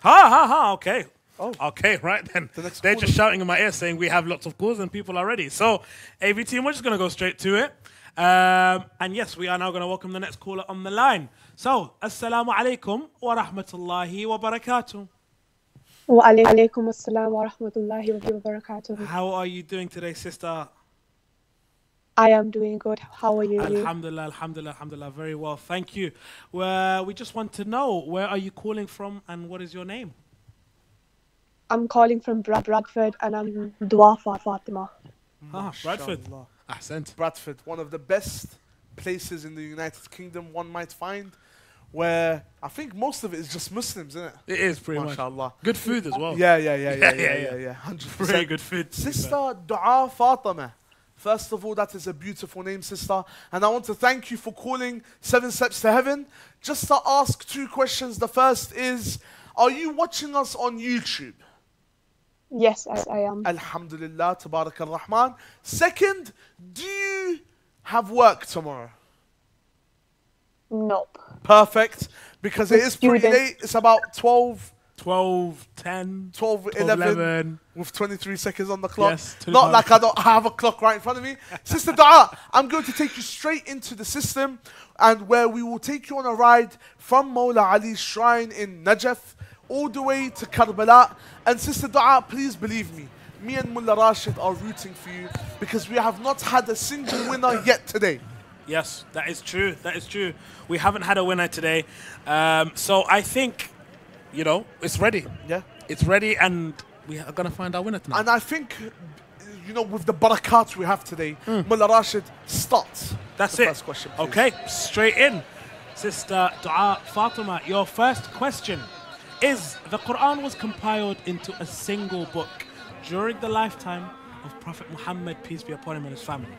ha ha ha. Okay. Oh. Okay. Right then. The next They're caller. Just shouting in my ear saying we have lots of calls and people are ready. So A V team, we're just gonna go straight to it. Um, and yes, we are now gonna welcome the next caller on the line. So assalamu alaikum wa rahmatullahi wa barakatuh. Wa alaykum assalam wa rahmatullahi wa barakatuh. How are you doing today, sister? I am doing good. How are you? Alhamdulillah, alhamdulillah, alhamdulillah. Very well, thank you. Well, we just want to know, where are you calling from and what is your name? I'm calling from Bradford and I'm Dua Fatima. Ah, Bradford. Ahsant. Bradford, one of the best places in the United Kingdom one might find. Where I think most of it is just Muslims, isn't it? It is pretty Mashallah. much. Good food as well. Yeah, yeah, yeah, yeah, yeah, yeah, yeah. yeah, yeah. Very good food. Sister Dua Fatima. First of all, that is a beautiful name, sister. And I want to thank you for calling Seven Steps to Heaven. Just to ask two questions. The first is, are you watching us on YouTube? Yes, I, I am. Alhamdulillah, Tabarak al-Rahman. Second, do you have work tomorrow? Nope. Perfect. Because with it is students. Pretty late. It's about twelve, ten, twelve, eleven, with twenty-three seconds on the clock. Yes, Not months. like I don't have a clock right in front of me. Sister Dua, I'm going to take you straight into the system and where we will take you on a ride from Mawla Ali's shrine in Najaf all the way to Karbala. And Sister Dua, please believe me, me and Mullah Rashid are rooting for you because we have not had a single winner yet today. Yes, that is true. That is true. We haven't had a winner today. Um, so I think, you know, it's ready. Yeah. It's ready and we are going to find our winner tonight. And I think, you know, with the barakat we have today, mm. Mullah Rashid starts. That's it. First question, please. Okay, straight in. Sister Dua Fatima, your first question is, the Quran was compiled into a single book during the lifetime of Prophet Muhammad, peace be upon him and his family.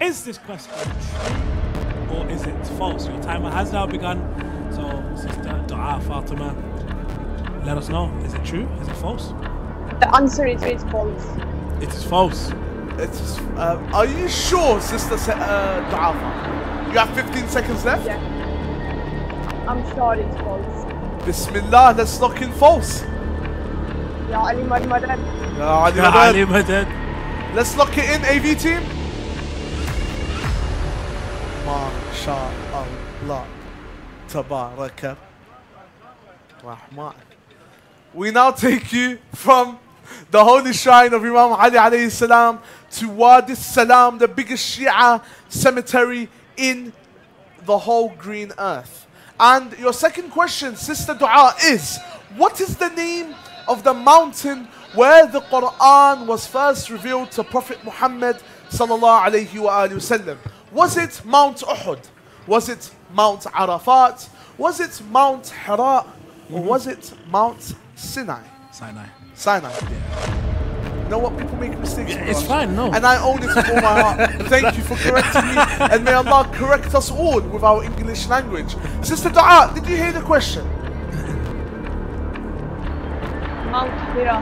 Is this question true or is it false? Your timer has now begun. So, Sister Dua Fatima, let us know. Is it true? Is it false? The answer is it's false. It is false. It's, uh, are you sure, Sister uh, Dua Fatima? You have fifteen seconds left? Yeah. I'm sure it's false. Bismillah, let's lock in false. Ya Ali Madad. Ya Ali Madad. Ya Ali Madad. Let's lock it in, A V team. MashaAllah, Tabaraka, Rahman. We now take you from the holy shrine of Imam Ali alayhi salam to Wadi Salam, the biggest Shia cemetery in the whole green earth. And your second question, Sister Dua, is, what is the name of the mountain where the Quran was first revealed to Prophet Muhammad sallallahu alayhi wa alayhi wa sallam. Was it Mount Uhud? Was it Mount Arafat? Was it Mount Hira? Or was it Mount Sinai? Sinai. Sinai. Yeah. You know what? People make mistakes. Yeah, it's fine, no. And I own it with all my heart. Thank you for correcting me. And may Allah correct us all with our English language. Sister Dua, did you hear the question? Mount Hira.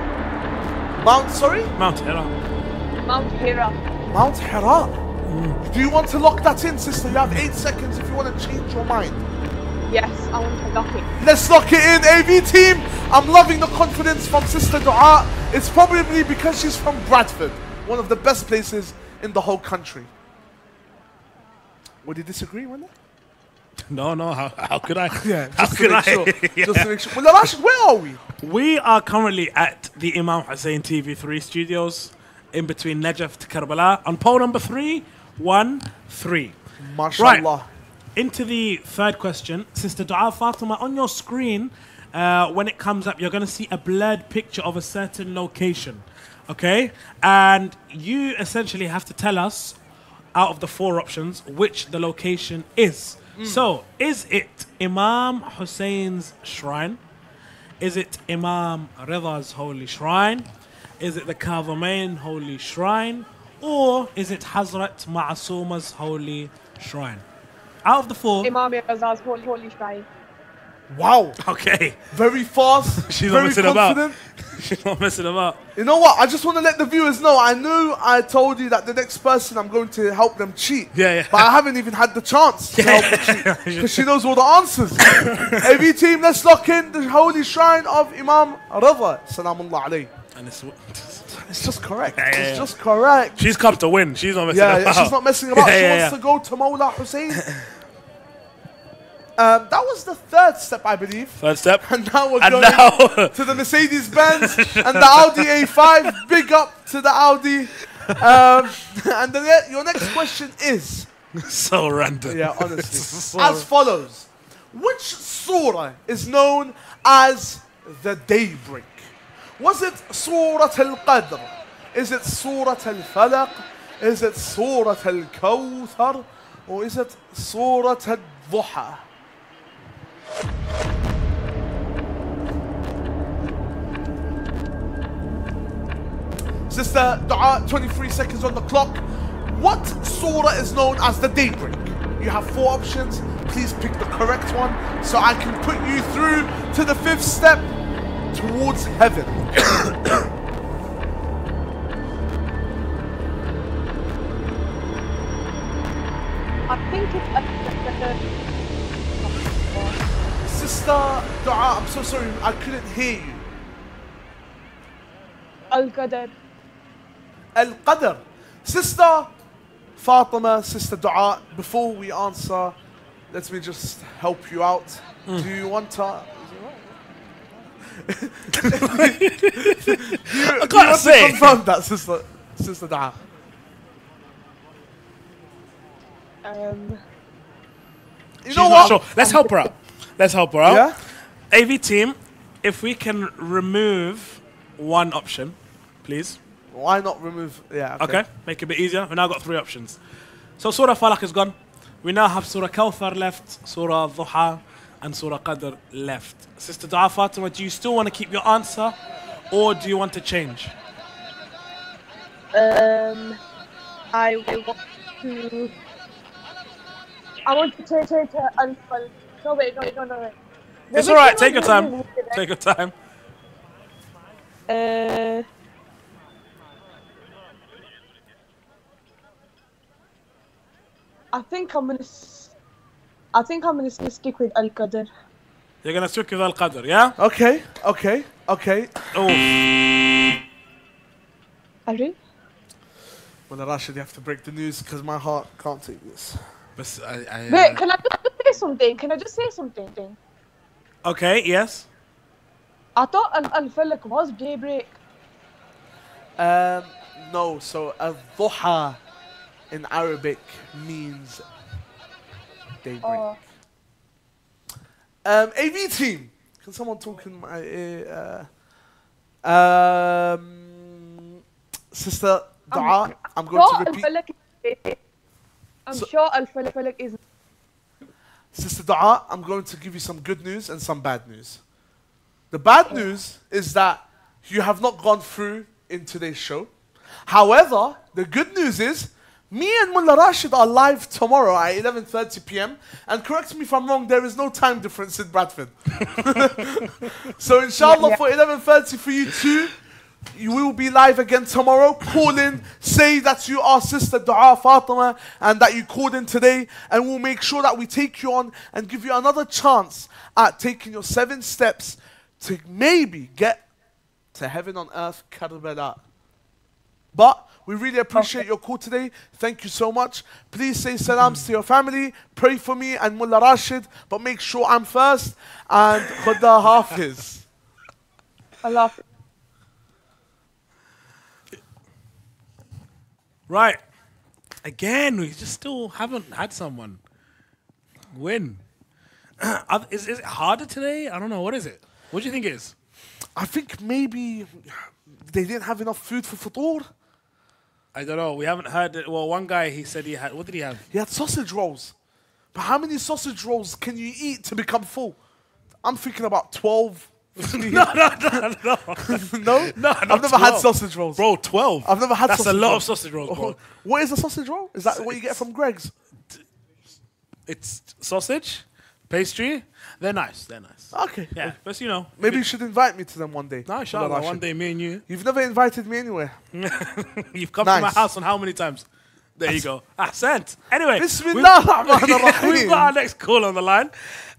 Mount, sorry? Mount Hira. Mount Hira. Mount Hira. Mm. Do you want to lock that in, sister? You have eight seconds if you want to change your mind. Yes, I want to lock it. Let's lock it in, A V team. I'm loving the confidence from Sister Dua. It's probably because she's from Bradford, one of the best places in the whole country. Would you disagree, wasn't it? No, no. How, how could I? Yeah, how could I? Sure, yeah. Just to make sure. Well, Rashid, where are we? We are currently at the Imam Hussein T V three studios, in between Najaf to Karbala, on poll number three one three. MashaAllah. Right. Into the third question, Sister Dua Fatima, on your screen, uh, when it comes up, you're going to see a blurred picture of a certain location, okay? And you essentially have to tell us, out of the four options, which the location is. Mm. So, is it Imam Hussein's shrine? Is it Imam Ridha's holy shrine? Is it the Kaabamain holy shrine? Or is it Hazrat Ma'asuma's holy shrine? Out of the four, Imam Ridha's holy, holy shrine. Wow. Okay. Very fast. She's very not messing confident. about. She's not messing about. You know what? I just want to let the viewers know. I knew I told you that the next person I'm going to help them cheat. Yeah, yeah. But I haven't even had the chance to yeah. help them cheat because she knows all the answers. A V team, let's lock in the holy shrine of Imam Ridha. Salamullah alayhi. And it's, it's just correct. Yeah, yeah, yeah. It's just correct. She's come to win. She's not messing yeah, about. Yeah, she's not messing about. Yeah, she yeah, wants yeah. to go to Mawla Hussein. Um, that was the third step, I believe. Third step. And now we're and going now to the Mercedes-Benz and the Audi A five. Big up to the Audi. Um, and the, your next question is... So random. Yeah, honestly. So as follows. Which surah is known as the daybreak? Was it Surah Al-Qadr? Is it Surah Al-Falaq? Is it Surah Al-Kawthar? Or is it Surah Al-Duha? Sister Dua, twenty-three seconds on the clock. What surah is known as the daybreak? You have four options. Please pick the correct one so I can put you through to the fifth step towards heaven. I think it's a Sister Dua, I'm so sorry, I couldn't hear you. Al-Qadr. Al-Qadr. Sister Fatima, Sister Dua, before we answer, let me just help you out. Mm. Do you want to... do you, I can't do you want say. to confirm that, Sister, Sister Dua? Um, you know what? Sure. Let's help her out. Let's help her out. Yeah? A V team, if we can remove one option, please. Why not remove? Yeah. Okay. okay. Make it a bit easier. We've now got three options. So Surah Falaq is gone. We now have Surah Kawthar left, Surah Duha, and Surah Qadr left. Sister Dua Fatima, do you still want to keep your answer, or do you want to change? Um, I want to. I want to change it to Al-Falaq. No, wait, no, wait, no, no, wait. No, it's alright, take your time. Take your time. Uh, I think I'm gonna. I think I'm gonna stick with Al Qadr. You're gonna stick with Al Qadr, yeah? Okay, okay, okay. Oh. Irene? Well, Rashid, you have to break the news because my heart can't take this. But I, I, wait, uh, can I just say something? Can I just say something? Okay, yes. I thought Al-Falaq was daybreak. Um, no, so Al-Duha in Arabic means daybreak. Oh. Um, A V team, can someone talk in my ear? Uh, um, Sister Dua, I'm going sure to repeat. Al-Falaq, I'm so, sure Al-Falaq is. Sister Dua, I'm going to give you some good news and some bad news. The bad news is that you have not gone through in today's show. However, the good news is me and Mullah Rashid are live tomorrow at eleven thirty p m And correct me if I'm wrong, there is no time difference in Bradford. So inshallah, yeah, yeah. for eleven thirty for you too, you will be live again tomorrow. Call in, say that you are Sister Dua Fatima and that you called in today. And we'll make sure that we take you on and give you another chance at taking your seven steps to maybe get to heaven on earth, Karbala. But we really appreciate okay. your call today. Thank you so much. Please say salams to your family. Pray for me and Mullah Rashid. But make sure I'm first. And Khuda Hafiz. Allah. Right. Again, we just still haven't had someone win. Is, is it harder today? I don't know. What is it? What do you think it is? I think maybe they didn't have enough food for Futur. I don't know. We haven't heard it. Well, one guy, he said he had... What did he have? He had sausage rolls. But how many sausage rolls can you eat to become full? I'm thinking about twelve. no, no, no, no. no? No, I've never twelve. Had sausage rolls. Bro, twelve? I've never had That's sausage rolls. That's a lot rolls. Of sausage rolls, bro. What is a sausage roll? Is that so what you get from Greg's? It's sausage, pastry. They're nice. They're nice. Okay. Yeah, okay. But you know. Maybe you, you should invite me to them one day. No, inshallah. One should. Day, me and you. You've never invited me anywhere. You've come nice. To my house on how many times? There As you go. Ahsant. Anyway. Bismillah. We've, we've got our next caller on the line.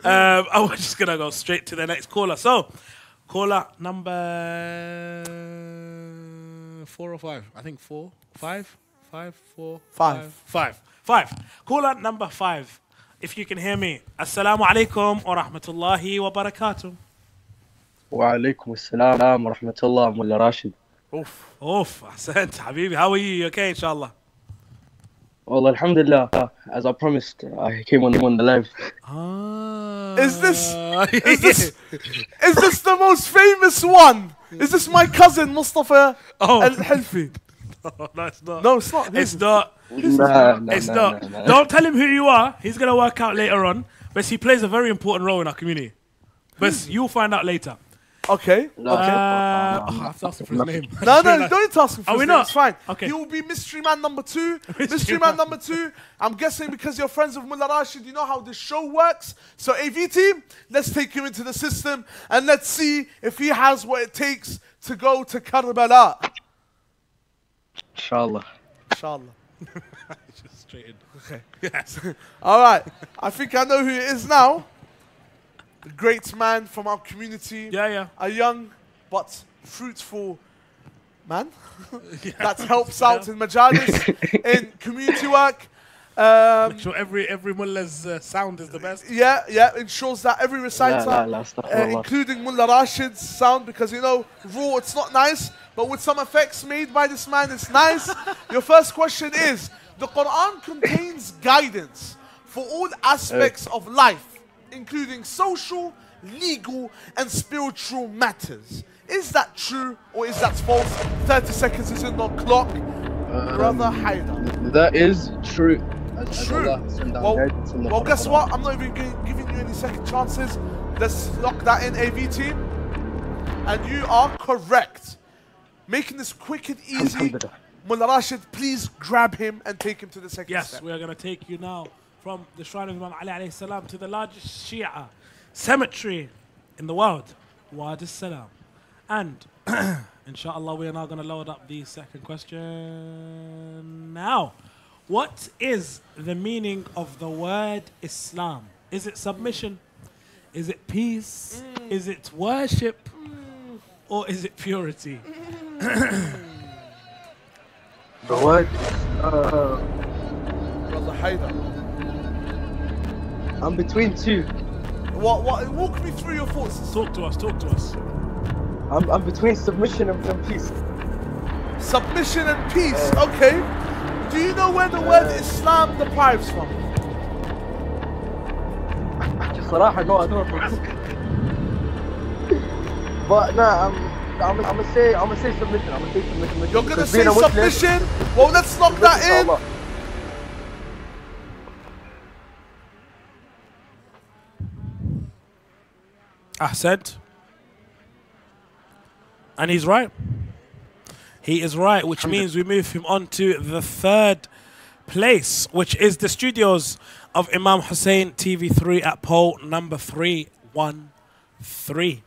Um, and we're just going to go straight to the next caller. So, caller number four or five? I think four. Five? Five? Four? Five. Five. Five. Five. Caller number five. If you can hear me, assalamu alaikum wa rahmatullahi wa barakatuh. Wa alaikum assalam wa rahmatullahi Mullah Rashid. Oof, oof, Ahsant, Habibi, how are you? You okay, inshallah? Well, alhamdulillah, as I promised, I came on, on the live. Ah. Is this, is this, is this the most famous one? Is this my cousin, Mustafa oh. Al Hilfi? No, no, it's not. No, it's not. It's not. No, no, it's no, not. No, no, no. Don't tell him who you are. He's going to work out later on. But he plays a very important role in our community. But you'll find out later. Okay. No, okay. Uh, oh, I have to ask him for his name. No, no, don't ask him for are his we name. Not? It's fine. Okay. He will be mystery man number two. Mystery man number two. I'm guessing because you're friends with Mullah Rashid, you know how this show works. So A V team, let's take him into the system and let's see if he has what it takes to go to Karbala. Inshallah. Inshallah. Just straight in. Okay. Yes. All right. I think I know who it is now. The great man from our community. Yeah, yeah. A young but fruitful man yeah. that helps yeah. out in majalis, in community work. Um, Make sure every every mullah's uh, sound is the best. Yeah, yeah. Ensures that every reciter, yeah, yeah, uh, including Mullah Rashid's sound, because you know raw, it's not nice. But with some effects made by this man, it's nice. Your first question is, the Quran contains guidance for all aspects of life, including social, legal, and spiritual matters. Is that true or is that false? thirty seconds is in the clock. Um, Brother Haidar. That is true. That's true. Well, well, guess what? I'm not even giving you any second chances. Let's lock that in, A V team. And you are correct. Making this quick and easy, Mullah Rashid, please grab him and take him to the second yes, step. Yes, we are going to take you now from the shrine of Imam Ali alayhi salam to the largest Shia cemetery in the world, Wadi Salam. And inshallah, we are now going to load up the second question now. What is the meaning of the word Islam? Is it submission? Is it peace? Mm. Is it worship? Mm. Or is it purity? The word uh, Brother Haidar, I'm between two. What, what? Walk me through your thoughts. Talk to us, talk to us. I'm, I'm between submission and, and peace. Submission and peace, uh, okay. Do you know where the uh, word Islam derives from? I, I just, no, I don't know. But no, I'm I'm gonna say, I'm gonna say submission. I'm gonna say submission. You're gonna say submission? Well, let's lock that in. I said, and he's right. He is right, which means we move him on to the third place, which is the studios of Imam Hussein T V three at poll number three one three.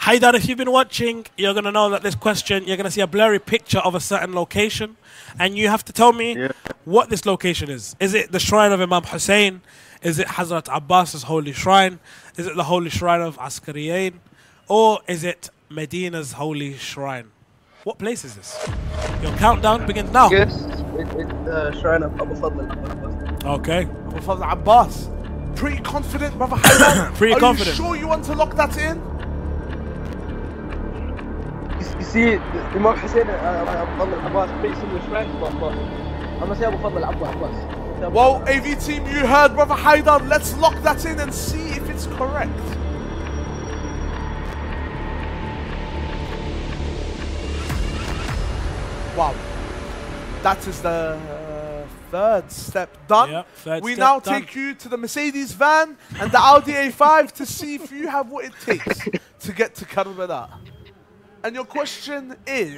Haidar, if you've been watching, you're going to know that this question, you're going to see a blurry picture of a certain location, and you have to tell me yeah. what this location is. Is it the shrine of Imam Hussein? Is it Hazrat Abbas's holy shrine? Is it the holy shrine of Askariyain? Or is it Medina's holy shrine? What place is this? Your countdown begins now. Yes, it's the shrine of Abu Fadl Abbas. Okay. Abu Fadl Abbas. Pretty confident, brother Haidar. Pretty Are confident. Are you sure you want to lock that in? You see, Imam Hussein Abu Fadl Abbas pretty similar shrine to Abu Fadl. I'm going to say Abu Fadl Abbas. Well, A V team, you heard brother Haidar. Let's lock that in and see if it's correct. Wow, that is the uh, third step done. Yep, third we step now done. Take you to the Mercedes van and the Audi A five to see if you have what it takes to get to Karbala. And your question is...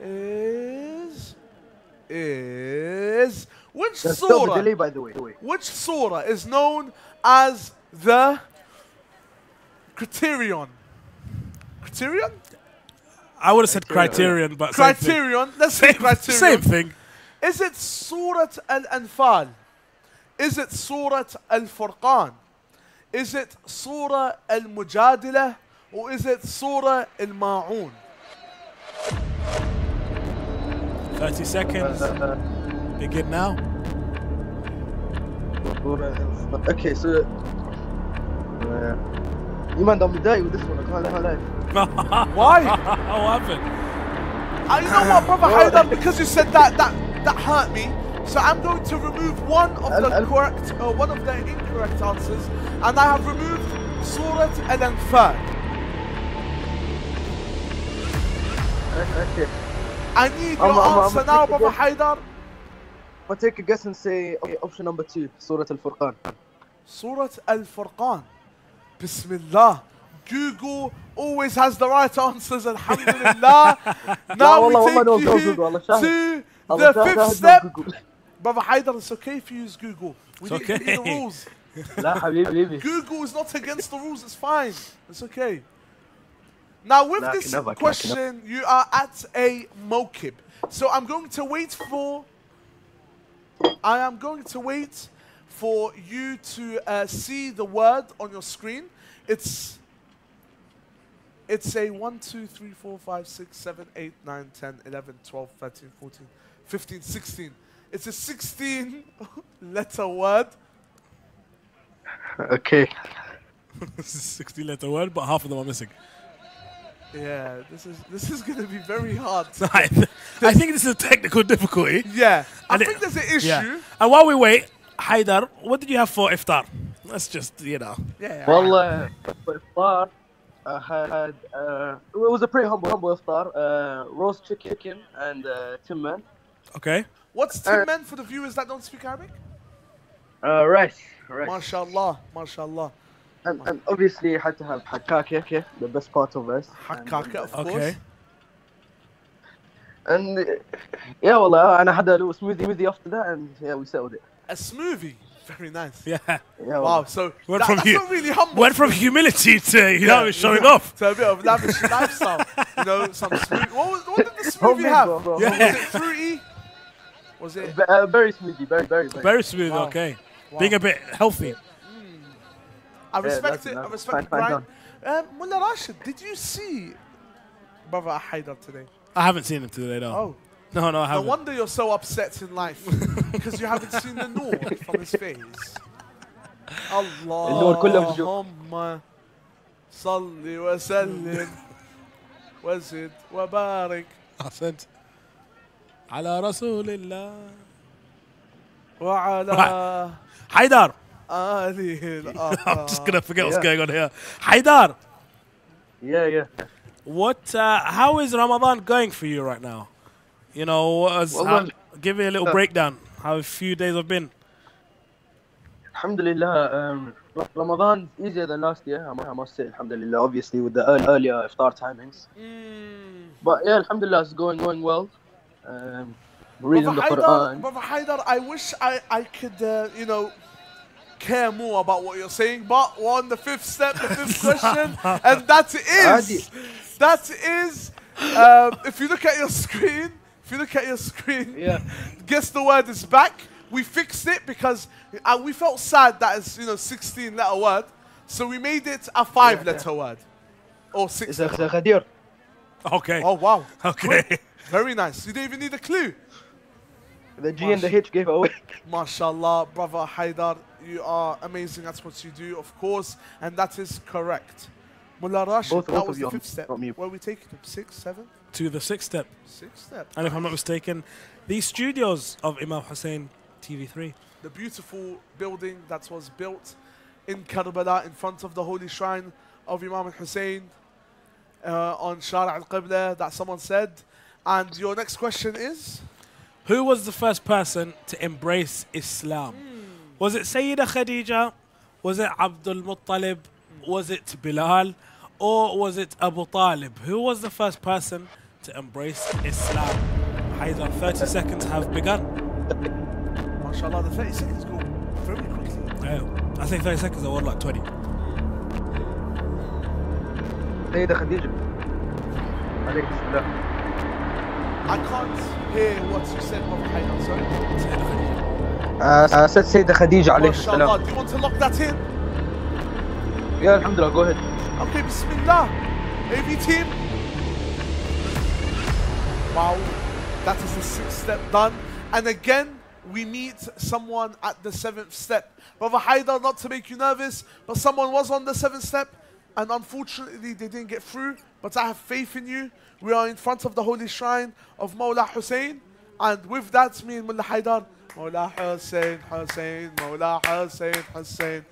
Is... Is... Which surah, delay, by the way. Which surah is known as the criterion? Criterion? I would have said criterion, but criterion. Let's say criterion. Same thing. Is it Surah Al-Anfal? Is it Surah Al-Furqan? Is it Surah Al-Mujadila? Or is it Surah Al-Ma'un? Thirty seconds. Begin now. Okay, so. Uh, You man done me dirty with this one, I can't live my life. Why? What happened? Uh, you know what, brother Haidar, because you said that, that that hurt me, so I'm going to remove one of Al the correct, uh, one of the incorrect answers, and I have removed Surah Al-Anfal. Okay. I need I'm, your I'm, answer I'm, I'm now, brother Haidar. I'll take a guess and say okay, option number two, Surah Al-Furqan. Surah Al-Furqan. Bismillah. Google always has the right answers, alhamdulillah. Now we take you to the fifth step. Brother Haidar, it's okay if you use Google. We need to read the rules. Google is not against the rules, it's fine. It's okay. Now with this question, you are at a mokib. So I'm going to wait for... I am going to wait... for you to uh, see the word on your screen. It's it's a one, two, three, four, five, six, seven, eight, nine, ten, eleven, twelve, thirteen, fourteen, fifteen, sixteen. It's a sixteen letter word. Okay. This is a sixteen letter word, but half of them are missing. Yeah, this is this is going to be very hard. I, th I think this is a technical difficulty. Yeah, I and think it, there's an issue. Yeah. And while we wait, Haidar, what did you have for iftar? Let's just, you know. Yeah, yeah. Well, uh, for iftar, I had, uh, it was a pretty humble, humble iftar. Uh, roast chicken and uh, timman. Okay. What's timman uh, for the viewers that don't speak Arabic? Uh, rice. rice. MashaAllah, MashaAllah. And, and obviously, you had to have hakkake, the best part of rice. Hakkake, of course. Okay. And, uh, yeah, well, uh, and I had a little smoothie with you after that, and yeah, we settled it. A smoothie, very nice. Yeah. yeah well, wow. So went that, from that's not really humble. Went from humility to you yeah, know showing yeah. off. To a bit of lavish lifestyle. You know, some smoothie. What, was, what did the smoothie have? Bro, bro. Yeah. Was it fruity? Was it uh, berry smoothie? Berry, berry, berry. Berry smoothie. Wow. Okay. Wow. Being a bit healthy. Mm. I respect yeah, it. Nice. I respect it, Brian. Um, Mullah Rashid, did you see Brother Haidar today? I haven't seen him today, though. No. Oh. No, no, I haven't. No wonder you're so upset in life, because you haven't seen the Noor from his face. Allahumma salli wa sallim wa zid wa barik ala rasulillah wa ala... Haidar, I'm just gonna forget yeah. what's going on here. Haidar. Yeah, yeah. What? Uh, how is Ramadan going for you right now? You know, as, well, well, uh, give me a little uh, breakdown. How a few days have been? Alhamdulillah, um, Ramadan is easier than last year. I must say, alhamdulillah. Obviously, with the early, earlier iftar timings. Mm. But yeah, alhamdulillah, it's going going well. Um, reading Brother the Quran. Haidar, Brother Haidar, I wish I I could uh, you know. care more about what you're saying, but we're on the fifth step, the fifth question, and that is, that is, um, if you look at your screen, if you look at your screen, yeah. guess the word is back. We fixed it because uh, we felt sad that it's, you know, sixteen letter word, so we made it a five yeah, letter yeah. word, or six. Letter. Okay. Oh wow. Okay. Quick. Very nice. You don't even need a clue. The G Mash and the H gave away. MashaAllah, Brother Haidar, you are amazing. That's what you do, of course, and that is correct. Mullah Rashid, both, that both was the fifth step. Where we take it to six, seven? To the sixth step. Sixth step. And if I'm not mistaken, the studios of Imam Hussein T V three. The beautiful building that was built in Karbala in front of the holy shrine of Imam Hussein uh, on Shara al-Qibla that someone said. And your next question is? Who was the first person to embrace Islam? Mm. Was it Sayyidah Khadija? Was it Abdul Muttalib? Mm. Was it Bilal? Or was it Abu Talib? Who was the first person to embrace Islam? Haidar, thirty seconds have begun. MashaAllah, the thirty seconds go very quickly. Yeah, I think thirty seconds, I want like twenty. Sayyidah Khadija. Alayhi salam. I can't hear what you said, Brother Haidar, sorry. Uh, I said Sayyidah Khadija, alayhi salam. Do you want to lock that in? Yeah, alhamdulillah, go ahead. Okay, bismillah. A V team. Wow, that is the sixth step done. And again, we meet someone at the seventh step. Brother Haidar, not to make you nervous, but someone was on the seventh step, and unfortunately they didn't get through, but I have faith in you. We are in front of the holy shrine of Mawla Hussein, and with that, me and Mullah Haidar, Mawla Hussein, Hussein, Mawla Hussein, Hussein.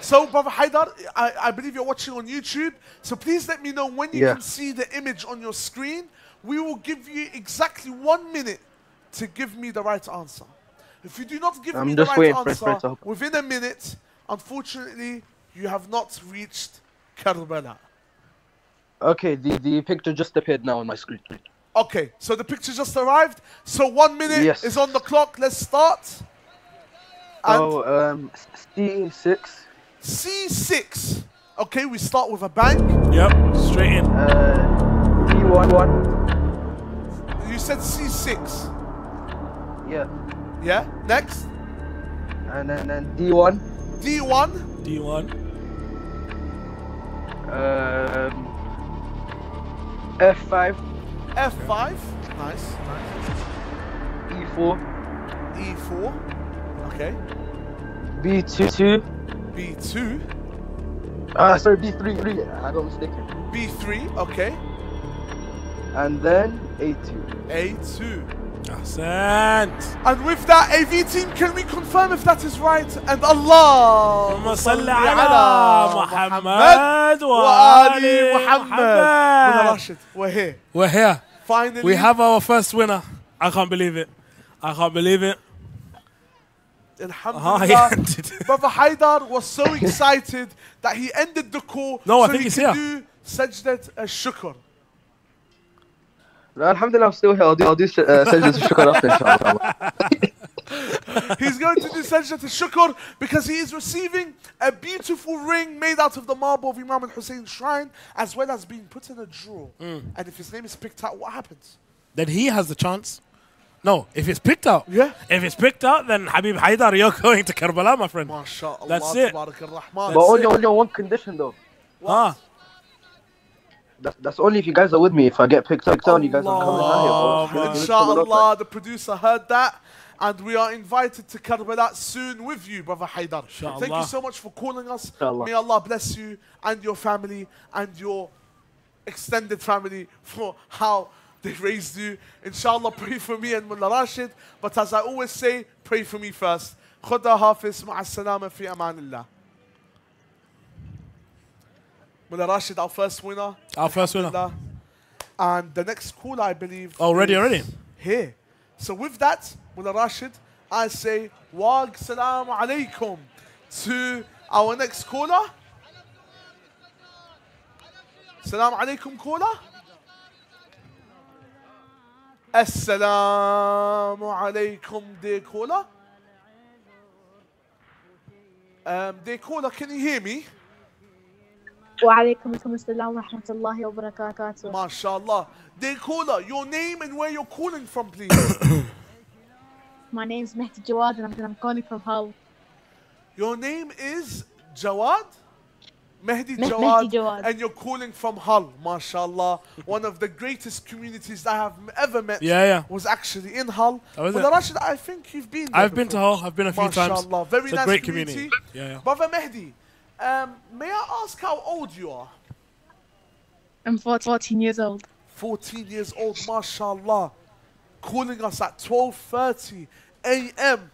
So, Brother Haidar, I, I believe you're watching on YouTube, so please let me know when you yeah. can see the image on your screen. We will give you exactly one minute to give me the right answer. If you do not give I'm me the right waiting, answer press, press within a minute, unfortunately, you have not reached Karbala. Okay, the, the picture just appeared now on my screen. Okay, so the picture just arrived. So one minute yes. is on the clock. Let's start. And oh, um, C six. C six. Okay, we start with a bang. Yep, straight in. Uh, C one one. You said C six. Yeah. Yeah, next. And then, then D one. D one. D one. Um... F five. F five. Nice. Nice. E four. E four. Okay. B two. B two. Ah, sorry, B three. Three. I got mistaken. B three. Okay. And then A two. A two. Ahsan. And with that, A V team, can we confirm if that is right? And Allah salli ala Muhammad wa ali Muhammad. We're here. We're here. Finally. We have our first winner. I can't believe it. I can't believe it. Alhamdulillah. Brother Haidar was so excited that he ended the call. No, I think he's here. So he can do sajdat al-shukr. Alhamdulillah, I'm still here. I'll do, I'll do uh, sajdat al-shukr after, inshallah. He's going to do sajdat al-shukr because he is receiving a beautiful ring made out of the marble of Imam Al-Hussein's shrine, as well as being put in a drawer. Mm. And if his name is picked out, what happens? Then he has the chance. No, if it's picked out. Yeah. If it's picked out, then Habib Haidar, you're going to Karbala, my friend. MashaAllah. That's it. But only on one condition, though. What? Ah. That's, that's only if you guys are with me. If I get picked up, down, you guys are coming out here. Inshallah, the producer heard that. And we are invited to Karbala soon with you, Brother Haidar. Inshallah. Thank you so much for calling us. Inshallah. May Allah bless you and your family and your extended family for how They raised you. Inshallah, pray for me and Mullah Rashid. But as I always say, pray for me first. Khuda hafiz, ma'as-salama fi amanillah. Mullah Rashid, our first winner. Our first winner. And the next caller, I believe. Already, already. Here. So with that, Mullah Rashid, I say, wa salamu alaykum to our next caller. Assalamu alaikum, caller. Assalamu alaikum, dear caller. Um, dear caller, can you hear me? Wa alaikum assalam wa rahmatullahi wa barakatuh. MashaAllah. Dear caller, your name and where you're calling from, please. My name's Mehdi Jawad and I'm calling from Hull. Your name is Jawad? Mehdi Jawad, Jawad, and you're calling from Hull, mashallah. One of the greatest communities that I have ever met yeah, yeah. was actually in Hull. Oh, well, Rashid, I think you've been there I've before. been to Hull, I've been a few mashallah. times. Very it's nice a great community. community. Yeah, yeah. Brother Mehdi, um, may I ask how old you are? I'm fourteen years old. fourteen years old, mashallah. Calling us at twelve thirty a m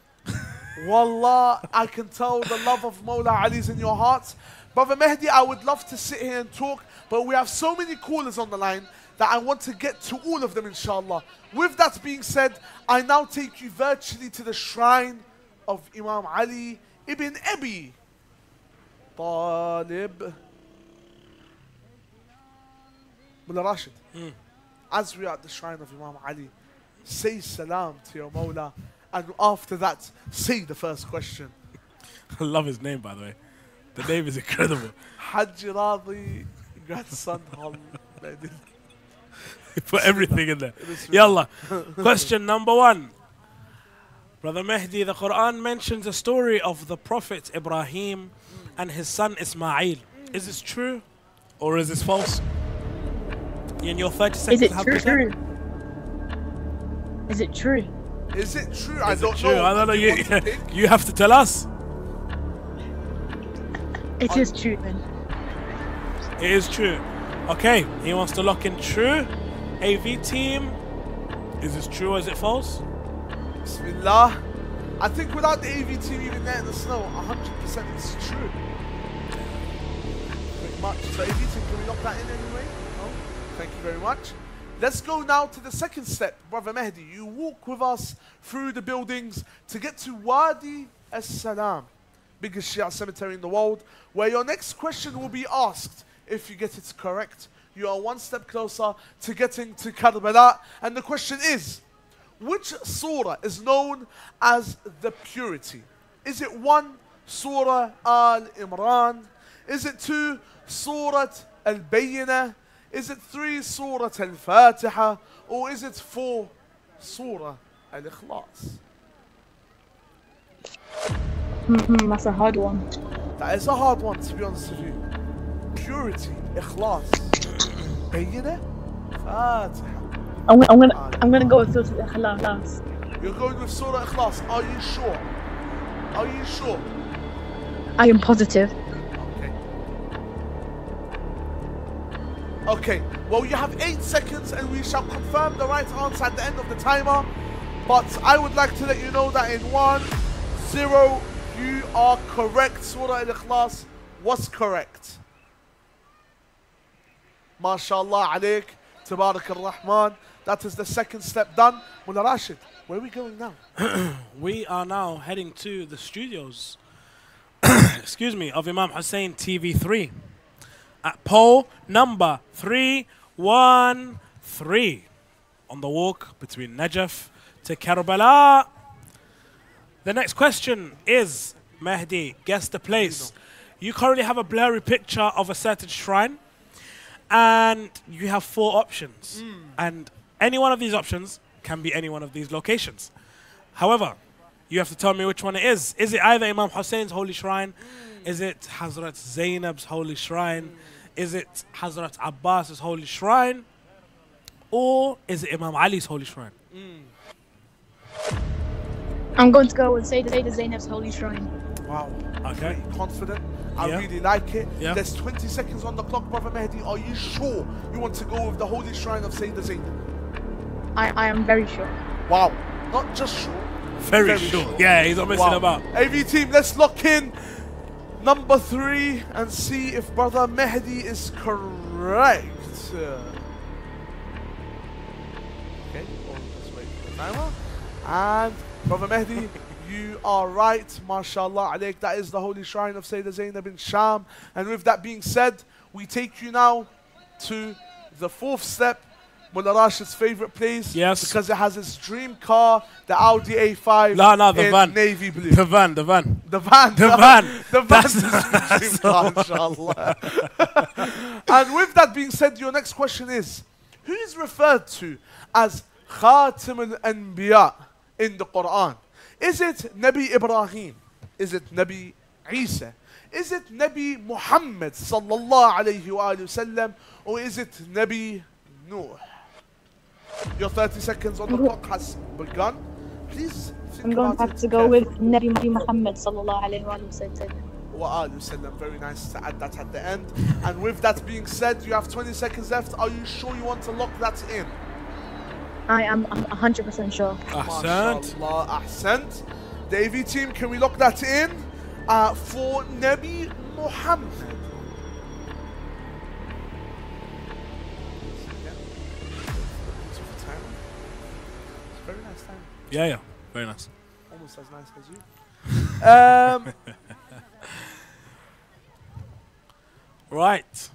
Wallah, I can tell the love of Mawla Ali's in your heart. Brother Mehdi, I would love to sit here and talk, but we have so many callers on the line that I want to get to all of them, inshallah. With that being said, I now take you virtually to the shrine of Imam Ali ibn Abi Talib. Mullah Rashid, mm. as we are at the shrine of Imam Ali, say salam to your Mawla, and after that, say the first question. I love his name, by the way. The name is incredible. Haji Radi, grandson. He put everything in there. Yallah. Question number one. Brother Mehdi, the Quran mentions a story of the Prophet Ibrahim and his son Ismail. Is this true or is this false? In your thirty seconds, is it true? true? Is it true? Is it true? Is I, it don't true? I don't know. You, you, yeah, you have to tell us. It is true, then. It is true. Okay, he wants to lock in true. A V team, is this true or is it false? Bismillah. I think without the A V team even there in the snow, one hundred percent it's true. Pretty much. So A V team, can we lock that in anyway? No? Thank you very much. Let's go now to the second step. Brother Mehdi, you walk with us through the buildings to get to Wadi Salam, biggest Shia cemetery in the world, where your next question will be asked. If you get it correct, you are one step closer to getting to Karbala. And the question is, which surah is known as the purity? Is it one, Surah Al-Imran? Is it two, Surah Al-Bayyinah? Is it three, Surah Al-Fatiha? Or is it four, Surah Al-Ikhlas? Mm-hmm, that's a hard one. That is a hard one, to be honest with you. Purity, ikhlas, bayyinah, fatiha. I'm, I'm gonna, I'm gonna go with Surah Ikhlas. You're going with Surah Ikhlas. Are you sure? Are you sure? I am positive. Okay. Okay. Well, you have eight seconds, and we shall confirm the right answer at the end of the timer. But I would like to let you know that in one, zero. You are correct. Surah Al-Ikhlas was correct. MashaAllah alaik, Tabarak al-Rahman. That is the second step done. Mullah Rashid, where are we going now? We are now heading to the studios, excuse me, of Imam Hussein T V three. At poll number three one three. On the walk between Najaf to Karbala. The next question is, Mehdi, guess the place. You currently have a blurry picture of a certain shrine, and you have four options. Mm. And any one of these options can be any one of these locations. However, you have to tell me which one it is. Is it either Imam Hussein's holy shrine? Mm. Is it Hazrat Zainab's holy shrine? Mm. Is it Hazrat Abbas's holy shrine? Or is it Imam Ali's holy shrine? Mm. I'm going to go and say the Zainab's holy shrine. Wow. Okay. Pretty confident. I yeah. really like it. Yeah. There's twenty seconds on the clock, Brother Mehdi. Are you sure you want to go with the holy shrine of Sayyidah Zainab? I, I am very sure. Wow. Not just sure. Very, very sure. sure. Yeah, he's not messing wow. about. A V team, let's lock in number three and see if brother Mahdi is correct. Okay, let's wait for the timer. And brother Mahdi, you are right. Mashallah alaik. That is the holy shrine of Sayyidah Zainab bin Sham. And with that being said, we take you now to the fourth step, Mullah Rashid's favorite place. Yes. Because it has its dream car, the Audi A five. No, no, the in van. Navy blue. The van, the van. The van. The van. The van is the dream car, inshallah. And with that being said, your next question is, who is referred to as Khatim al-Anbiya in the Quran? Is it Nabi Ibrahim? Is it Nabi Isa? Is it Nabi Muhammad sallallahu alayhi wa sallam? Or is it Nabi Nuh? Your thirty seconds on the clock has begun. Please think I'm going to have to go with Nabi Muhammad sallallahu alayhi wa sallam. Wa alayhi sallam. Very nice to add that at the end. And with that being said, you have twenty seconds left. Are you sure you want to lock that in? I am one hundred percent sure. Ahsant. MashaAllah, ahsant. The A V team, can we lock that in? Uh, for Nabi Muhammad. Very nice time. Yeah, yeah, very nice. Almost as nice as you. um. Right.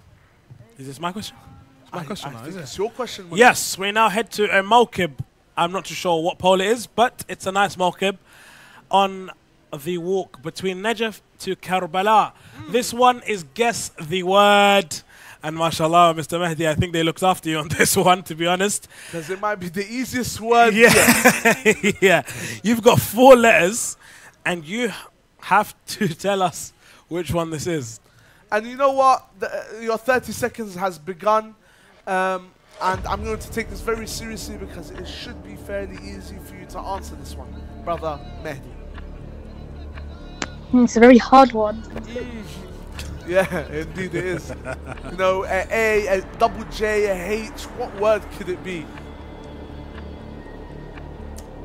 Is this my question? It's my I, question. I now, isn't it's it? your question. Yes, we now head to a mawkib. I'm not too sure what pole it is, but it's a nice mawkib on the walk between Najaf to Karbala. Mm. This one is Guess the Word. And mashallah, Mister Mahdi, I think they looked after you on this one, to be honest. Because it might be the easiest word. Yeah. Yeah. You've got four letters, and you have to tell us which one this is. And you know what? The, uh, your thirty seconds has begun. Um, and I'm going to take this very seriously because it should be fairly easy for you to answer this one, brother Mahdi. It's a very hard one. Yeah, indeed it is. You know, a A, a double J, a H, what word could it be?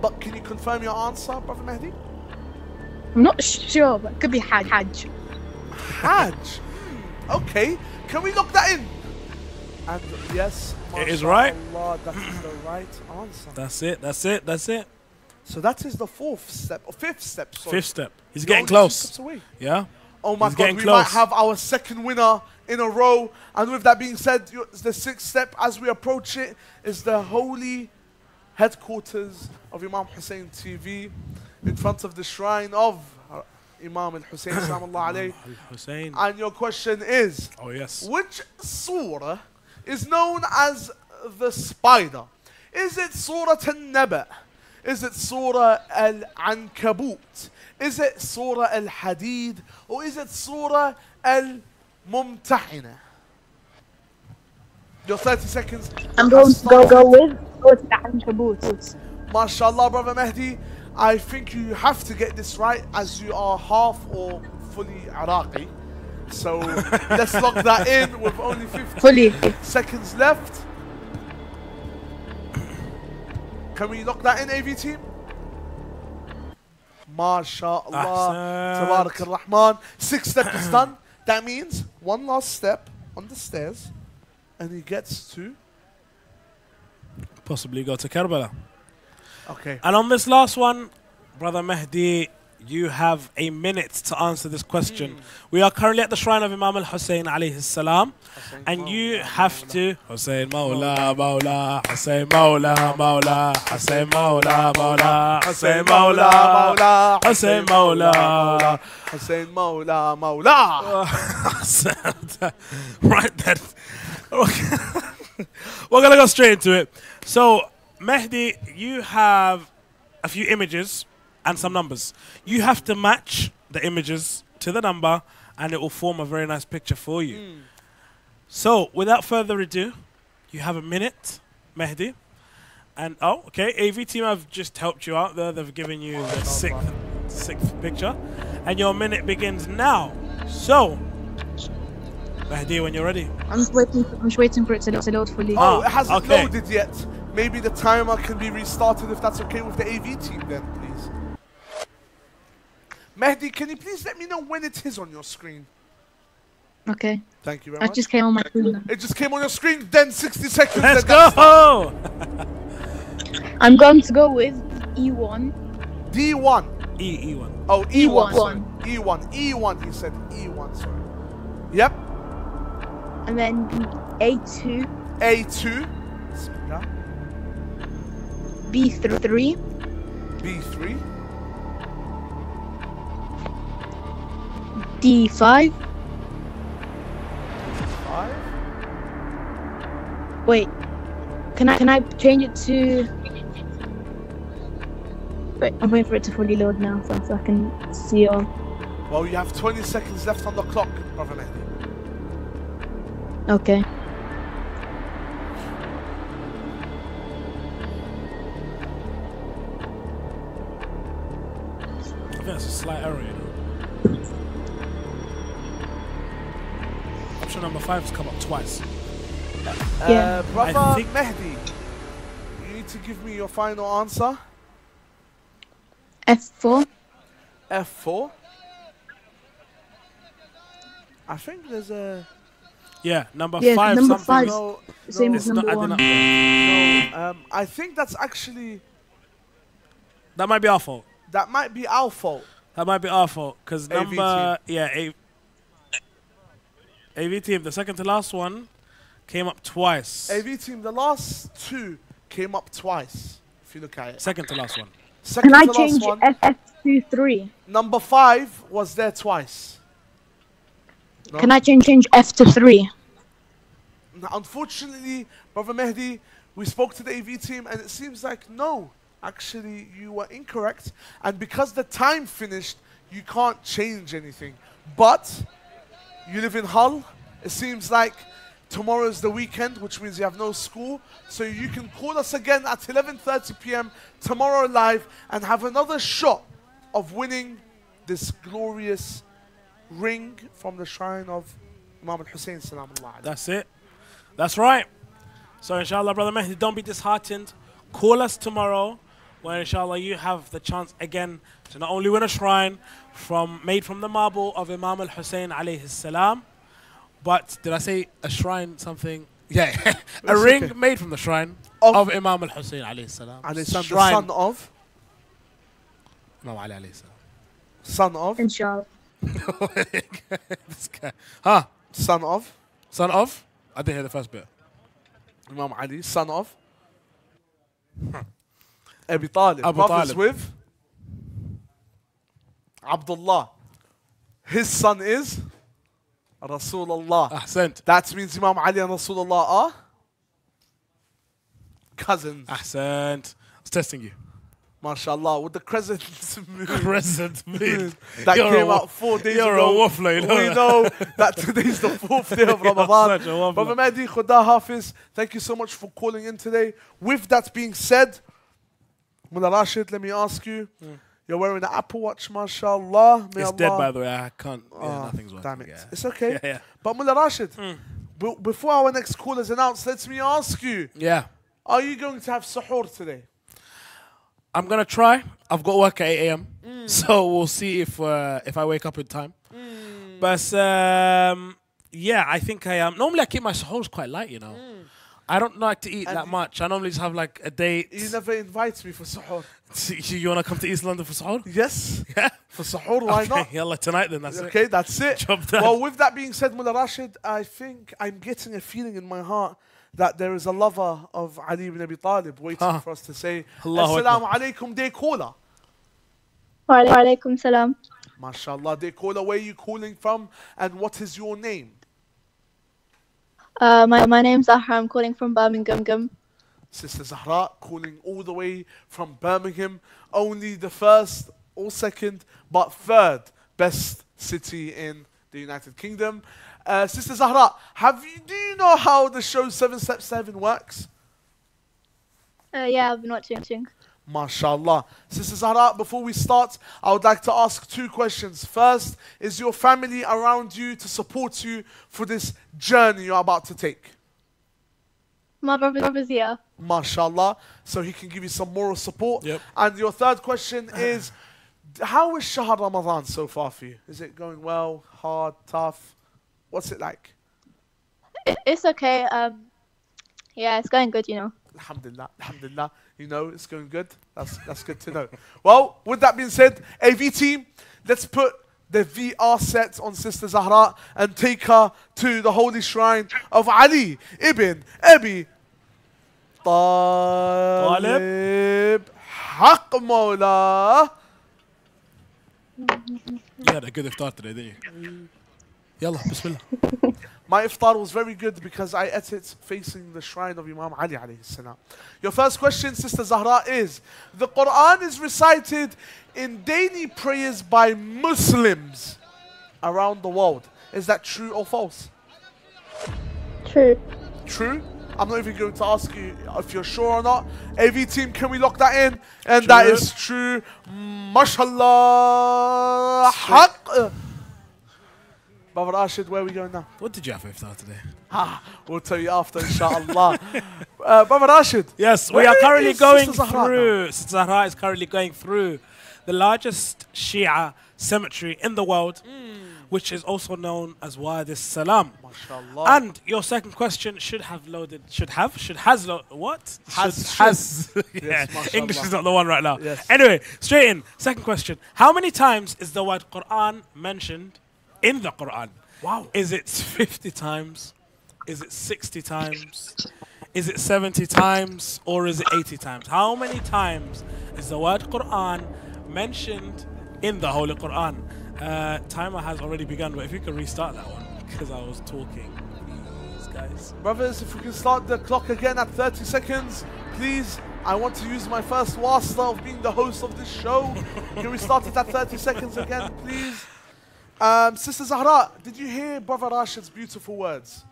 But can you confirm your answer, brother Mahdi? I'm not sure, but it could be Hajj. Hajj? Okay, can we lock that in? And yes, it is right. Allah, that is the right answer. That's it, that's it, that's it. So that is the fourth step, or fifth step, sorry. Fifth step. He's getting close. Yeah. Oh my God, we might have our second winner in a row. And with that being said, the sixth step as we approach it is the holy headquarters of Imam Hussein T V, in front of the shrine of Imam Al-Hussein, Salaam Al-Hussein. And your question is, oh yes, which surah is known as the spider? Is it Surah An-Naba? Is it Surah Al-Ankabut? Is it Surah Al-Hadid? Or is it Surah Al-Mumtahina? Your thirty seconds. I'm going to go, go with Surah Al-Ankabut. MashaAllah, brother Mahdi. I think you have to get this right as you are half or fully Iraqi. So let's lock that in with only fifteen seconds left. Can we lock that in, A V team? MashaAllah, Tabarak al-Rahman. Six steps done. That means one last step on the stairs and he gets to... possibly go to Karbala. Okay. And on this last one, brother Mahdi, you have a minute to answer this question. Mm. We are currently at the shrine of Imam Al-Hussein alayhi salam, Hussein and you Mawla, have Mawla. to Hussein Mawla Mawla Hussein Mawla Mawla Hussein Mawla Mawla Hussein Mawla Mawla Hussein Mawla Hussein Mawla Mawla. Right then. We're gonna go straight into it. So Mahdi, you have a few images and some numbers. You have to match the images to the number and it will form a very nice picture for you. Mm. So without further ado, you have a minute, Mahdi. And oh, okay, A V team have just helped you out there. They've given you oh, the sixth, sixth picture. And your minute begins now. So, Mahdi, when you're ready. I'm just waiting for, I'm just waiting for it to load fully. Oh, it hasn't okay. loaded yet. Maybe the timer can be restarted if that's okay with the A V team then, please. Mahdi, can you please let me know when it is on your screen? Okay. Thank you very much. It just came on my screen. It just came on your screen, then sixty seconds. Let's go! I'm going to go with E one. D one. E, E1. Oh, E one, E one. Sorry. E one. E one, he said. E one, sorry. Yep. And then A two. A two. B three. B three. D five. D five. Wait. Can I can I change it to? Wait, I'm waiting for it to fully load now, so, so I can see all. Well, you have twenty seconds left on the clock, brother Mehdi. Okay. That's a slight error, you know. Option number five has come up twice. Yeah. Uh, brother I think Mahdi, you need to give me your final answer. F four. F four. I think there's a... Yeah, number yeah, five. Number something. Five. No, no, same as number one. No, um, I think that's actually... That might be our fault. That might be our fault. That might be our fault. Because number... Team. Yeah, A AV team, the second to last one came up twice. A V team, the last two came up twice, if you look at it. Second to last one. Second Can to I last one. Can I change F F two three? Number five was there twice. No? Can I change, change F to three? Now, unfortunately, Brother Mahdi, we spoke to the A V team and it seems like no. Actually, you were incorrect. And because the time finished, you can't change anything. But you live in Hull. It seems like tomorrow is the weekend, which means you have no school. So you can call us again at eleven thirty p m tomorrow live and have another shot of winning this glorious ring from the shrine of Imam Al-Hussein. That's it. That's right. So inshallah, Brother Mahdi, don't be disheartened. Call us tomorrow, where inshallah you have the chance again to not only win a shrine from made from the marble of Imam Al-Hussein alayhi salam, but did I say a shrine something? Yeah, a ring okay. made from the shrine of, of Imam Al-Hussein alayhi salam. Alayhi salam shrine. The son of? Imam Ali alayhi salam. Son of? Inshallah. This guy. Huh? Son of? Son of? I didn't hear the first bit. Imam Ali, son of? Huh. Abi Talib, Abu Talib with Abdullah. His son is Rasulullah. Ahsant. That means Imam Ali and Rasulullah are cousins. Ahsant. I was testing you. MashaAllah, with the crescent moon. Crescent moon. That you're came out four days you're ago. You're a waffler, you know. We know that today's the fourth day of Ramadan. Brother Mahdi, Khuda Hafiz, thank you so much for calling in today. With that being said, Mullah Rashid, let me ask you. Mm. You're wearing an Apple Watch, MashaAllah. May it's Allah. Dead, by the way. I can't. Yeah, oh, nothing's working. Damn it. Yeah. It's okay. Yeah, yeah. But Mullah Rashid, mm. before our next call is announced, let me ask you. Yeah. Are you going to have suhoor today? I'm gonna try. I've got work at eight a m Mm. So we'll see if uh, if I wake up in time. Mm. But um, yeah, I think I am. Normally I keep my suhoors quite light, you know. Mm. I don't like to eat and that much. I normally just have like a date. You never invite me for suhoor. You wanna come to East London for suhoor? Yes. Yeah. For suhoor, why okay, not? Yalla, tonight then. That's okay, it. Okay, that's it. Well, with that being said, Mullah Rashid, I think I'm getting a feeling in my heart that there is a lover of Ali ibn Abi Talib waiting ah. for us to say, Assalamu alaikum, day caller. Wa alaikum salam. MashaAllah, day caller, where are you calling from and what is your name? Uh, my, my name's Zahra, I'm calling from Birmingham. Sister Zahra, calling all the way from Birmingham, only the first or second, but third best city in the United Kingdom. Uh, Sister Zahra, have you, do you know how the show seven step seven works? Uh, yeah, I've been watching. MashaAllah. Sister Zahra, before we start, I would like to ask two questions. First, is your family around you to support you for this journey you're about to take? My brother was here. MashaAllah. So he can give you some moral support. Yep. And your third question is, how is Shahar Ramadan so far for you? Is it going well, hard, tough? What's it like? It's okay. Um, yeah, it's going good, you know. Alhamdulillah, alhamdulillah. You know, it's going good. That's, that's good to know. Well, with that being said, A V team, let's put the V R sets on Sister Zahra and take her to the holy shrine of Ali ibn Abi Talib. Haq Mawla. You had a good iftar today, didn't you? Yalla, bismillah. My iftar was very good because I ate it facing the shrine of Imam Ali alayhi salam. Your first question, Sister Zahra, is, the Quran is recited in daily prayers by Muslims around the world. Is that true or false? True. True? I'm not even going to ask you if you're sure or not. A V team, can we lock that in? And true. That is true. Mashallah. Haq. Brother Rashid, where are we going now? What did you have for iftar today? Ah, we'll tell you after, inshallah. uh, Brother Rashid. Yes, we are currently going Sister through, Sister Zahra is currently going through the largest Shia cemetery in the world, mm. which is also known as Wadi Salam. MashaAllah. And your second question should have loaded, should have, should has, lo what? Has, has. has. Yeah. Yes, English is not the one right now. Yes. Anyway, straight in, second question. How many times is the word Quran mentioned in the Quran? Wow. Is it fifty times? Is it sixty times? Is it seventy times? Or is it eighty times? How many times is the word Quran mentioned in the Holy Quran? Uh, timer has already begun, but if you could restart that one, because I was talking. Please, guys. Brothers, if we can start the clock again at thirty seconds, please. I want to use my first wasta of being the host of this show. Can we start it at thirty seconds again, please? Um, Sister Zahra, did you hear Brother Rashid's beautiful words?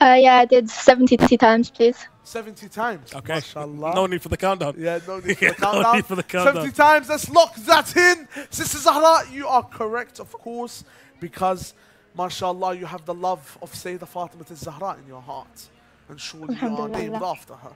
Uh, yeah, I did seventy times, please. seventy times? Okay. MashaAllah. No need for the countdown. Yeah, no need for yeah, the countdown. No need for the countdown. seventy times, let's lock that in. Sister Zahra, you are correct, of course, because, mashallah, you have the love of Sayyidah Fatima al-Zahra in your heart. And surely you are named after her.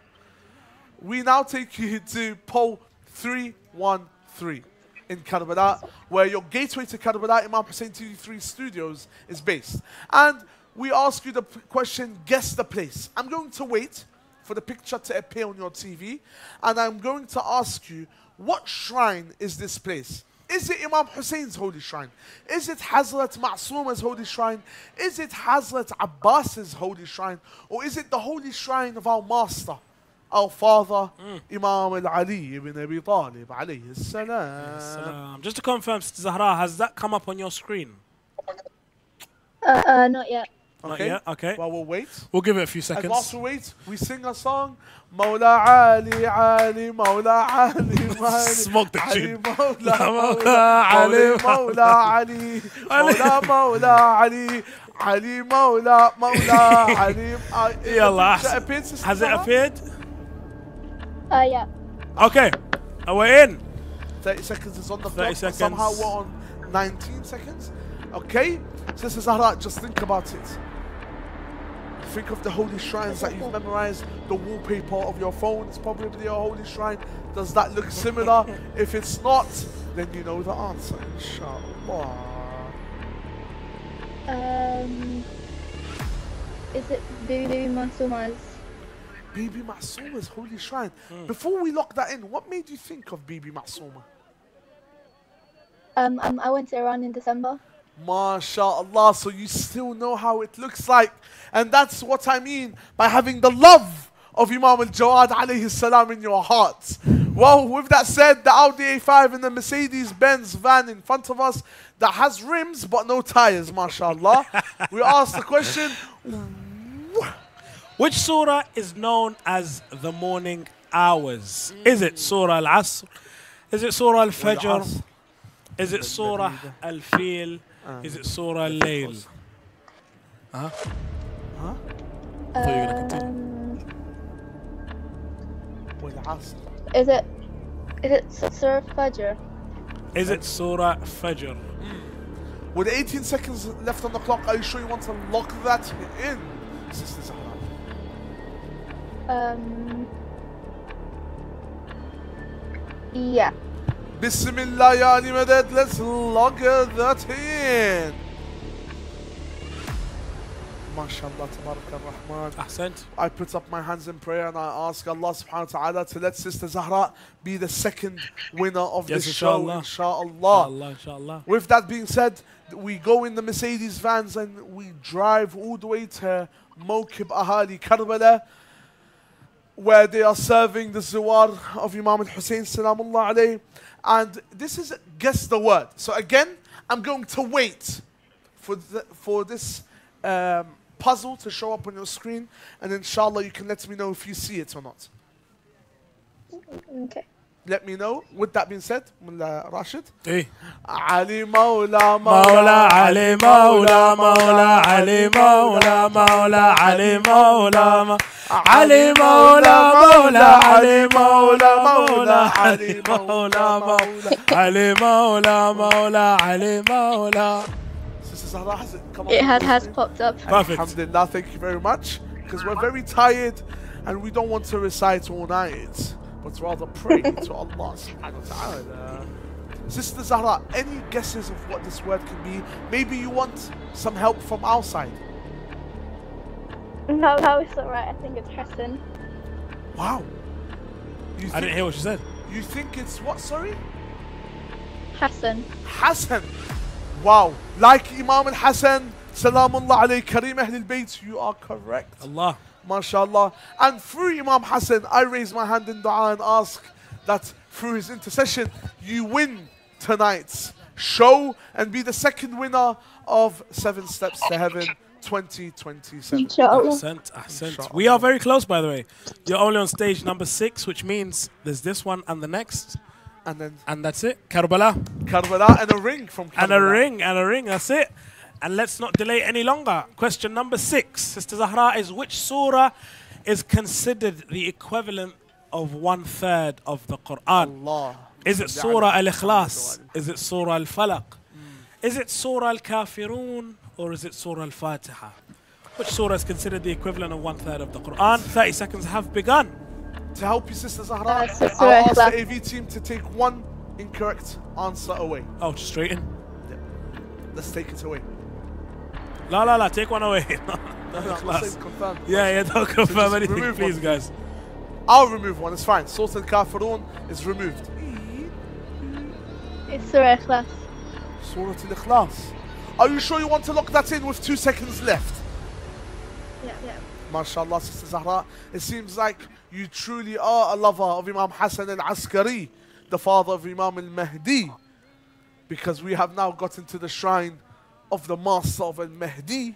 We now take you to poll three one three. In Karbala, where your gateway to Karbala, Imam Hussein T V three Studios, is based. And we ask you the question, guess the place. I'm going to wait for the picture to appear on your T V, and I'm going to ask you, what shrine is this place? Is it Imam Hussein's holy shrine? Is it Hazrat Ma'suma's holy shrine? Is it Hazrat Abbas's holy shrine? Or is it the holy shrine of our master, our father, mm. Imam Ali ibn Abi Talib, alayhi salam. Just to confirm, Zahra, has that come up on your screen? Uh, uh, not yet. Okay. Not yet? Okay. Well, we'll wait. We'll give it a few seconds. And whilst we wait, we sing a song. Mawla Ali, Ali, Mawla Ali, Smoke the tune. Mawla, Mawla Ali, Mawla Ali, Mawla, Mawla Ali. Ali, Mawla, Mawla Ali. Has it appeared? Uh, yeah. Okay, and we're in. thirty seconds is on the clock. Somehow we're on nineteen seconds. Okay, Sister Zahra, just think about it. Think of the holy shrines that you've memorized. The wallpaper of your phone is probably your holy shrine. Does that look similar? If it's not, then you know the answer, inshallah. Um, is it Bibi Mansuma's? Bibi Ma'suma's holy shrine. Mm. Before we lock that in, what made you think of Bibi Ma'suma? Um, um, I went to Iran in December. MashaAllah, so you still know how it looks like. And that's what I mean by having the love of Imam Al-Jawad alayhi salam in your hearts. Well, with that said, the Audi A five and the Mercedes-Benz van in front of us that has rims but no tires, mashaAllah. We asked the question, which surah is known as the morning hours? Mm. Is it Surah Al-Asr? Is it Surah Al-Fajr? Is it Surah Al-Fil? Um, is it Surah Al-Layl? Huh? Huh? Um, is it, is it Surah Fajr? Is it Surah Fajr? Mm. With eighteen seconds left on the clock, are you sure you want to lock that in, Sister Zahra? Um. Yeah. Bismillah, ya Ali Madad. Let's log that in. MashaAllah, Tabarak al-Rahman. Ahsant. I put up my hands in prayer and I ask Allah subhanahu wa ta'ala to let Sister Zahra be the second winner of yes, this show, inshaAllah. InshaAllah, inshaAllah. With that being said, we go in the Mercedes vans and we drive all the way to Mawqif Ahali Karbala, where they are serving the Zuwar of Imam Al-Hussein salamullah alayhi. And this is Guess the Word. So again, I'm going to wait for, the, for this um, puzzle to show up on your screen, and inshallah you can let me know if you see it or not. Okay. Let me know. With that being said, Mullah Rashid. Hey. Ali Mawla Mawla Ali Mawla Mawla Ali Mawla Mawla Ali Mawla Ali Mawla Mawla Ali Mawla Mawla Ali Mawla Ali Mawla Mawla Ali Mawla. Sister Zahra, has it come up? It had, has popped up. Perfect. Alhamdulillah, thank you very much. Because we're very tired and we don't want to recite all night, but rather pray to Allah subhanahu wa ta'ala. Sister Zahra, any guesses of what this word can be? Maybe you want some help from outside? No, no, it's alright. I think it's Hassan. Wow. You I didn't hear what she said. You think it's what, sorry? Hassan. Hassan. Wow. Like Imam al-Hassan, salamullah alayhi, Kareem Ahlul Bayt, you are correct. Allah. MashaAllah. And through Imam Hassan, I raise my hand in dua and ask that through his intercession, you win tonight's show and be the second winner of Seven Steps to Heaven twenty twenty-seven. Ahsant, ahsant. We are very close, by the way. You're only on stage number six, which means there's this one and the next. And then and that's it. Karbala. Karbala and a ring from Karbala. And a ring, and a ring, that's it. And let's not delay any longer. Question number six, Sister Zahra, is which surah is considered the equivalent of one third of the Quran? Allah. Is it Surah Al-Ikhlas? Is it Surah Al-Falaq? Mm. Is it Surah Al-Kafirun? Or is it Surah Al-Fatiha? Which surah is considered the equivalent of one third of the Quran? thirty seconds have begun. To help you, Sister Zahra, uh, so I'll ask the A V team to take one incorrect answer away. Oh, just straight in? Yeah. Let's take it away. La la la, take one away. no, no, no, confirm. Yeah, yeah, don't confirm so anything, remove please, one. guys. I'll remove one, it's fine. Surah Al-Kafirun is removed. It's Surah Al-Ikhlas. Surah Al-Ikhlas. Are you sure you want to lock that in with two seconds left? Yeah, yeah. MashaAllah, Sister Zahra, it seems like you truly are a lover of Imam Hassan al-Askari, the father of Imam Al-Mahdi, because we have now gotten to the shrine of the master of Al-Mahdi,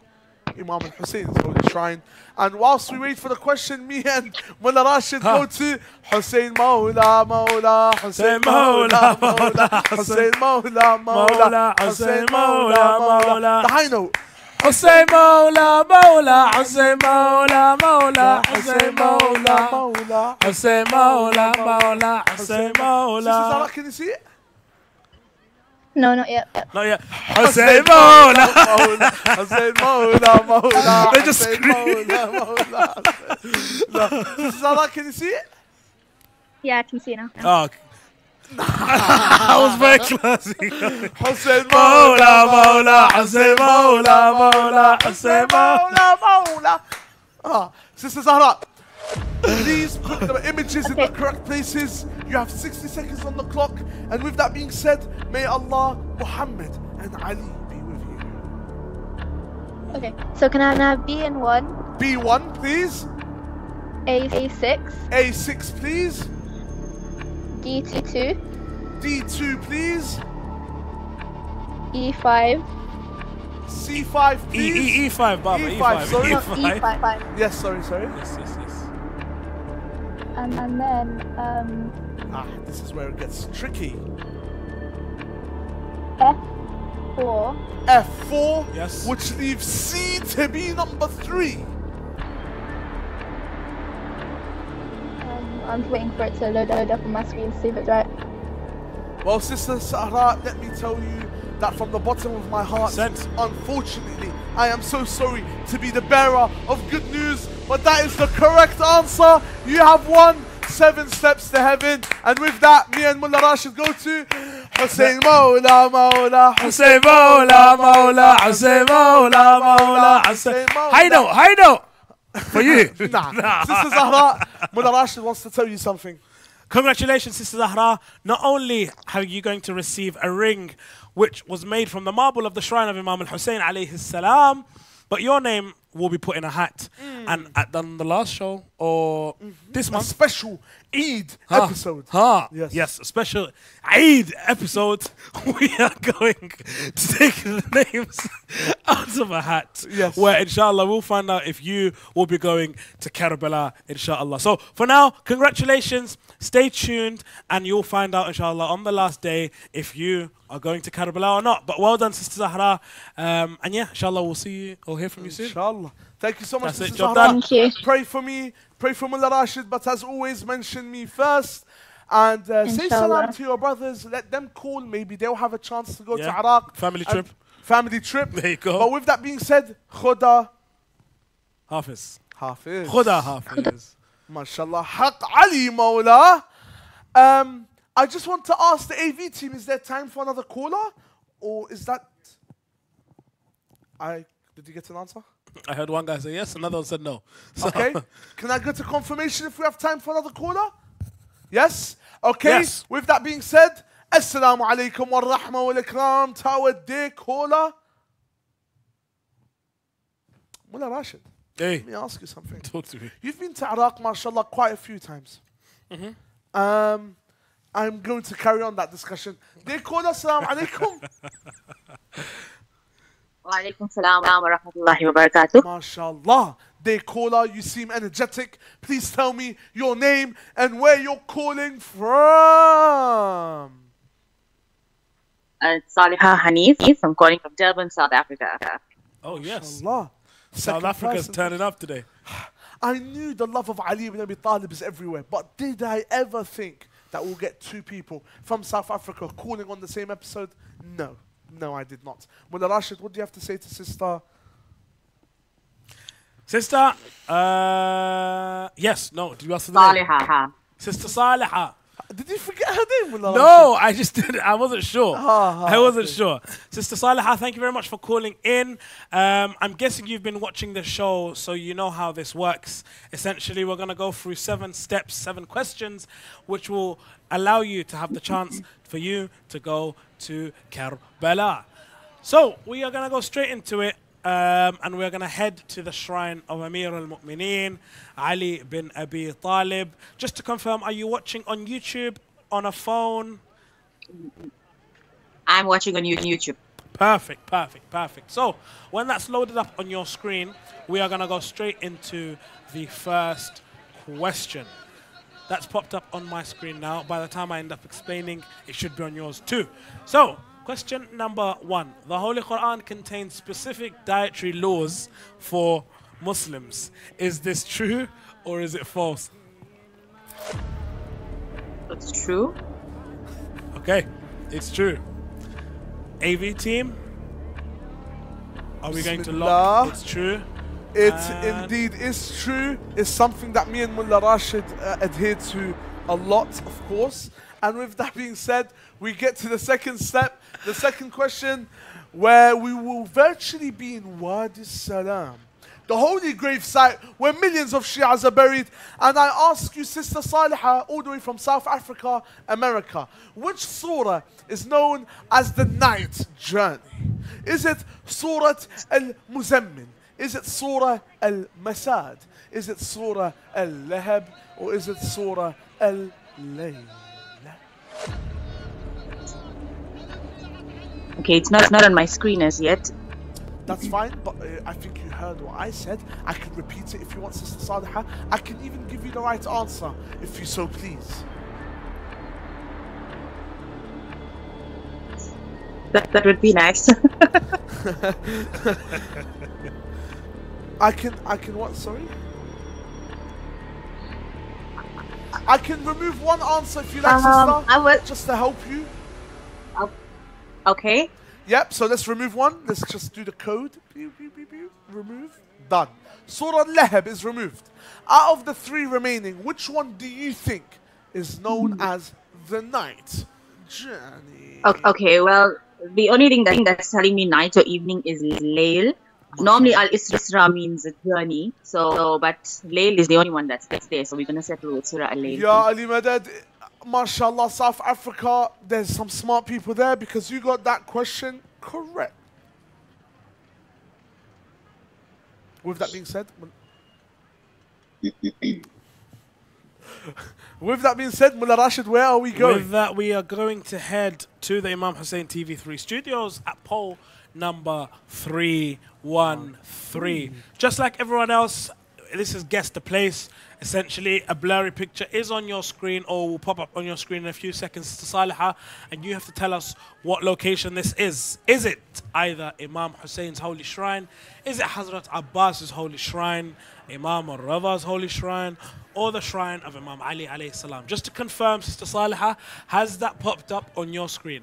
Imam Al-Hussein's holy shrine. And whilst we wait for the question, me and Mullah Rashid go to Hussein Mawla Mawla Hussein Mawla Mawla Hussein Mawla Mawla Hussein Mawla Mawla. The high note. Hussein Mawla Mawla Hussein Mawla Mawla Hussein Mawla Mawla Hussein Mawla Mawla Hussein Mawla. Can you see it? No, not yet. Not yet. Hussein Mawla Mawla Hussein Mawla Mawla. They just screamed. Zahra, can you see it? Yeah, I can see it now. Oh, okay. I was very close. Hussein Mawla Mawla Hussein Mawla Mawla Hussein Mawla Mawla. Ah, Sister Zahra, please put the images okay. in the correct places. You have sixty seconds on the clock. And with that being said, may Allah, Muhammad, and Ali be with you. Okay. So can I now be in one? B one, please. A A six. A six, please. D two. D two, please. E five. C five, please. E, e, E five, Baba. E five, E five, sorry. E five. E five. Yes, sorry, sorry. Yes, yes, yes. Um, and then... Um, ah, this is where it gets tricky. F four. F four, yes. Which leaves C to be number three. I'm waiting for it to load, load up on my screen to see if it's right. Well, Sister Zahra, let me tell you that from the bottom of my heart, Sent. unfortunately, I am so sorry to be the bearer of good news, but that is the correct answer. You have won seven steps to heaven. And with that, me and Mullah Rashid go to Hussein Mawla Mawla Hussein Mawla Mawla Hussein Mawla Mawla Hussein Mawla. I know, I know. For you. Nah. nah. Sister Zahra, Mullah Rashid wants to tell you something. Congratulations, Sister Zahra. Not only are you going to receive a ring which was made from the marble of the shrine of Imam Al-Hussein alayhi salam, but your name will be put in a hat. Mm. And at the, the last show, or mm-hmm. this month, a special Eid ha. episode. Ha. Yes. yes, a special Eid episode. We are going to take the names out of a hat. Yes. Where, inshallah, we'll find out if you will be going to Karbala, inshallah. So, for now, congratulations. Stay tuned, and you'll find out, inshallah, on the last day if you are going to Karbala or not. But well done, Sister Zahra. Um, and yeah, inshallah, we'll see you or hear from you soon. Inshallah. Thank you so much, Sister Zahra. Pray for me, pray for Mullah Rashid, but as always, mention me first. And uh, say salam to your brothers. Let them call. Maybe they'll have a chance to go yeah. to Iraq. Family trip. Family trip. There you go. But with that being said, Khuda Hafiz. Hafiz. Khuda Hafiz. MashaAllah. Haq Ali Mawla. Um, I just want to ask the A V team, is there time for another caller? Or is that... I Did you get an answer? I heard one guy say yes, another one said no. So okay. Can I get a confirmation if we have time for another caller? Yes? Okay. Yes. With that being said, Assalamu alaikum wa rahma wa lakram tawaddi caller. Mullah Rashid, hey. Let me ask you something. Talk to me. You've been to Iraq, mashallah, quite a few times. Mm-hmm. Um, I'm going to carry on that discussion. They call us, Assalamu alaikum. Wa alaikum salam wa rahmatullahi wa barakatuh. MashaAllah. Day caller, you seem energetic. Please tell me your name and where you're calling from. Uh, Saliha Hanif. I'm calling from Durban, South Africa. Oh, yes. MashaAllah. South Africa's turning up today. I knew the love of Ali ibn Abi Talib is everywhere, but did I ever think that we'll get two people from South Africa calling on the same episode? No. No, I did not. Mullah Rashid, what do you have to say to Sister? Sister, uh, yes, no, did you ask the name? Saliha. Sister Saliha. Did you forget her name, Mullah No, Rashid? I just didn't. I wasn't sure. Ah, ah, I wasn't okay. sure. Sister Saliha, thank you very much for calling in. Um, I'm guessing you've been watching the show, so you know how this works. Essentially, we're going to go through seven steps, seven questions, which will allow you to have the chance for you to go to Karbala. So we are going to go straight into it, um, and we're going to head to the shrine of Amir al-Mu'mineen, Ali bin Abi Talib. Just to confirm, are you watching on YouTube, on a phone? I'm watching on YouTube. Perfect, perfect, perfect. So when that's loaded up on your screen, we are going to go straight into the first question. That's popped up on my screen now. By the time I end up explaining, it should be on yours too. So, question number one. The Holy Quran contains specific dietary laws for Muslims. Is this true or is it false? It's true. Okay, it's true. A V team, are we going to lock? It's true. It and indeed is true. It's something that me and Mullah Rashid uh, adhere to a lot, of course. And with that being said, we get to the second step, the second question, where we will virtually be in Wadi Salam, the holy grave site where millions of Shias are buried. And I ask you, Sister Saliha, all the way from South Africa, America, which surah is known as the night journey? Is it Surah Al-Muzammin? Is it Surah Al-Masad? Is it Surah Al-Lahab? Or is it Surah Al-Layla? Okay, it's not, not on my screen as yet. That's fine, but uh, I think you heard what I said. I can repeat it if you want, Sister Saliha. I can even give you the right answer, if you so please. That, that would be nice. I can, I can what, sorry? I can remove one answer if you like, um, sister, I just to help you. Okay. Yep, so let's remove one. Let's just do the code. Pew, pew, pew, pew. Remove. Done. Surah Al-Lahab is removed. Out of the three remaining, which one do you think is known as the night? Journey. Okay, well, the only thing that's telling me night or evening is Layl. Normally, Al-Isra means a journey, so, but Layl is the only one that's there, so we're going to settle with Surah Al-Layl. Ya Ali Madad, mashallah, South Africa, there's some smart people there because you got that question correct. With that being said, with that being said, Mullah Rashid, where are we going? With that, we are going to head to the Imam Hussein T V three studios at poll number three one three. Just like everyone else, this is Guess the Place. Essentially, a blurry picture is on your screen or will pop up on your screen in a few seconds to Saliha, and you have to tell us what location this is. Is it either Imam Hussein's holy shrine? Is it Hazrat Abbas's holy shrine? Imam Al-Radha's holy shrine? Or the shrine of Imam Ali alayhi salam? Just to confirm, Sister Saliha, has that popped up on your screen?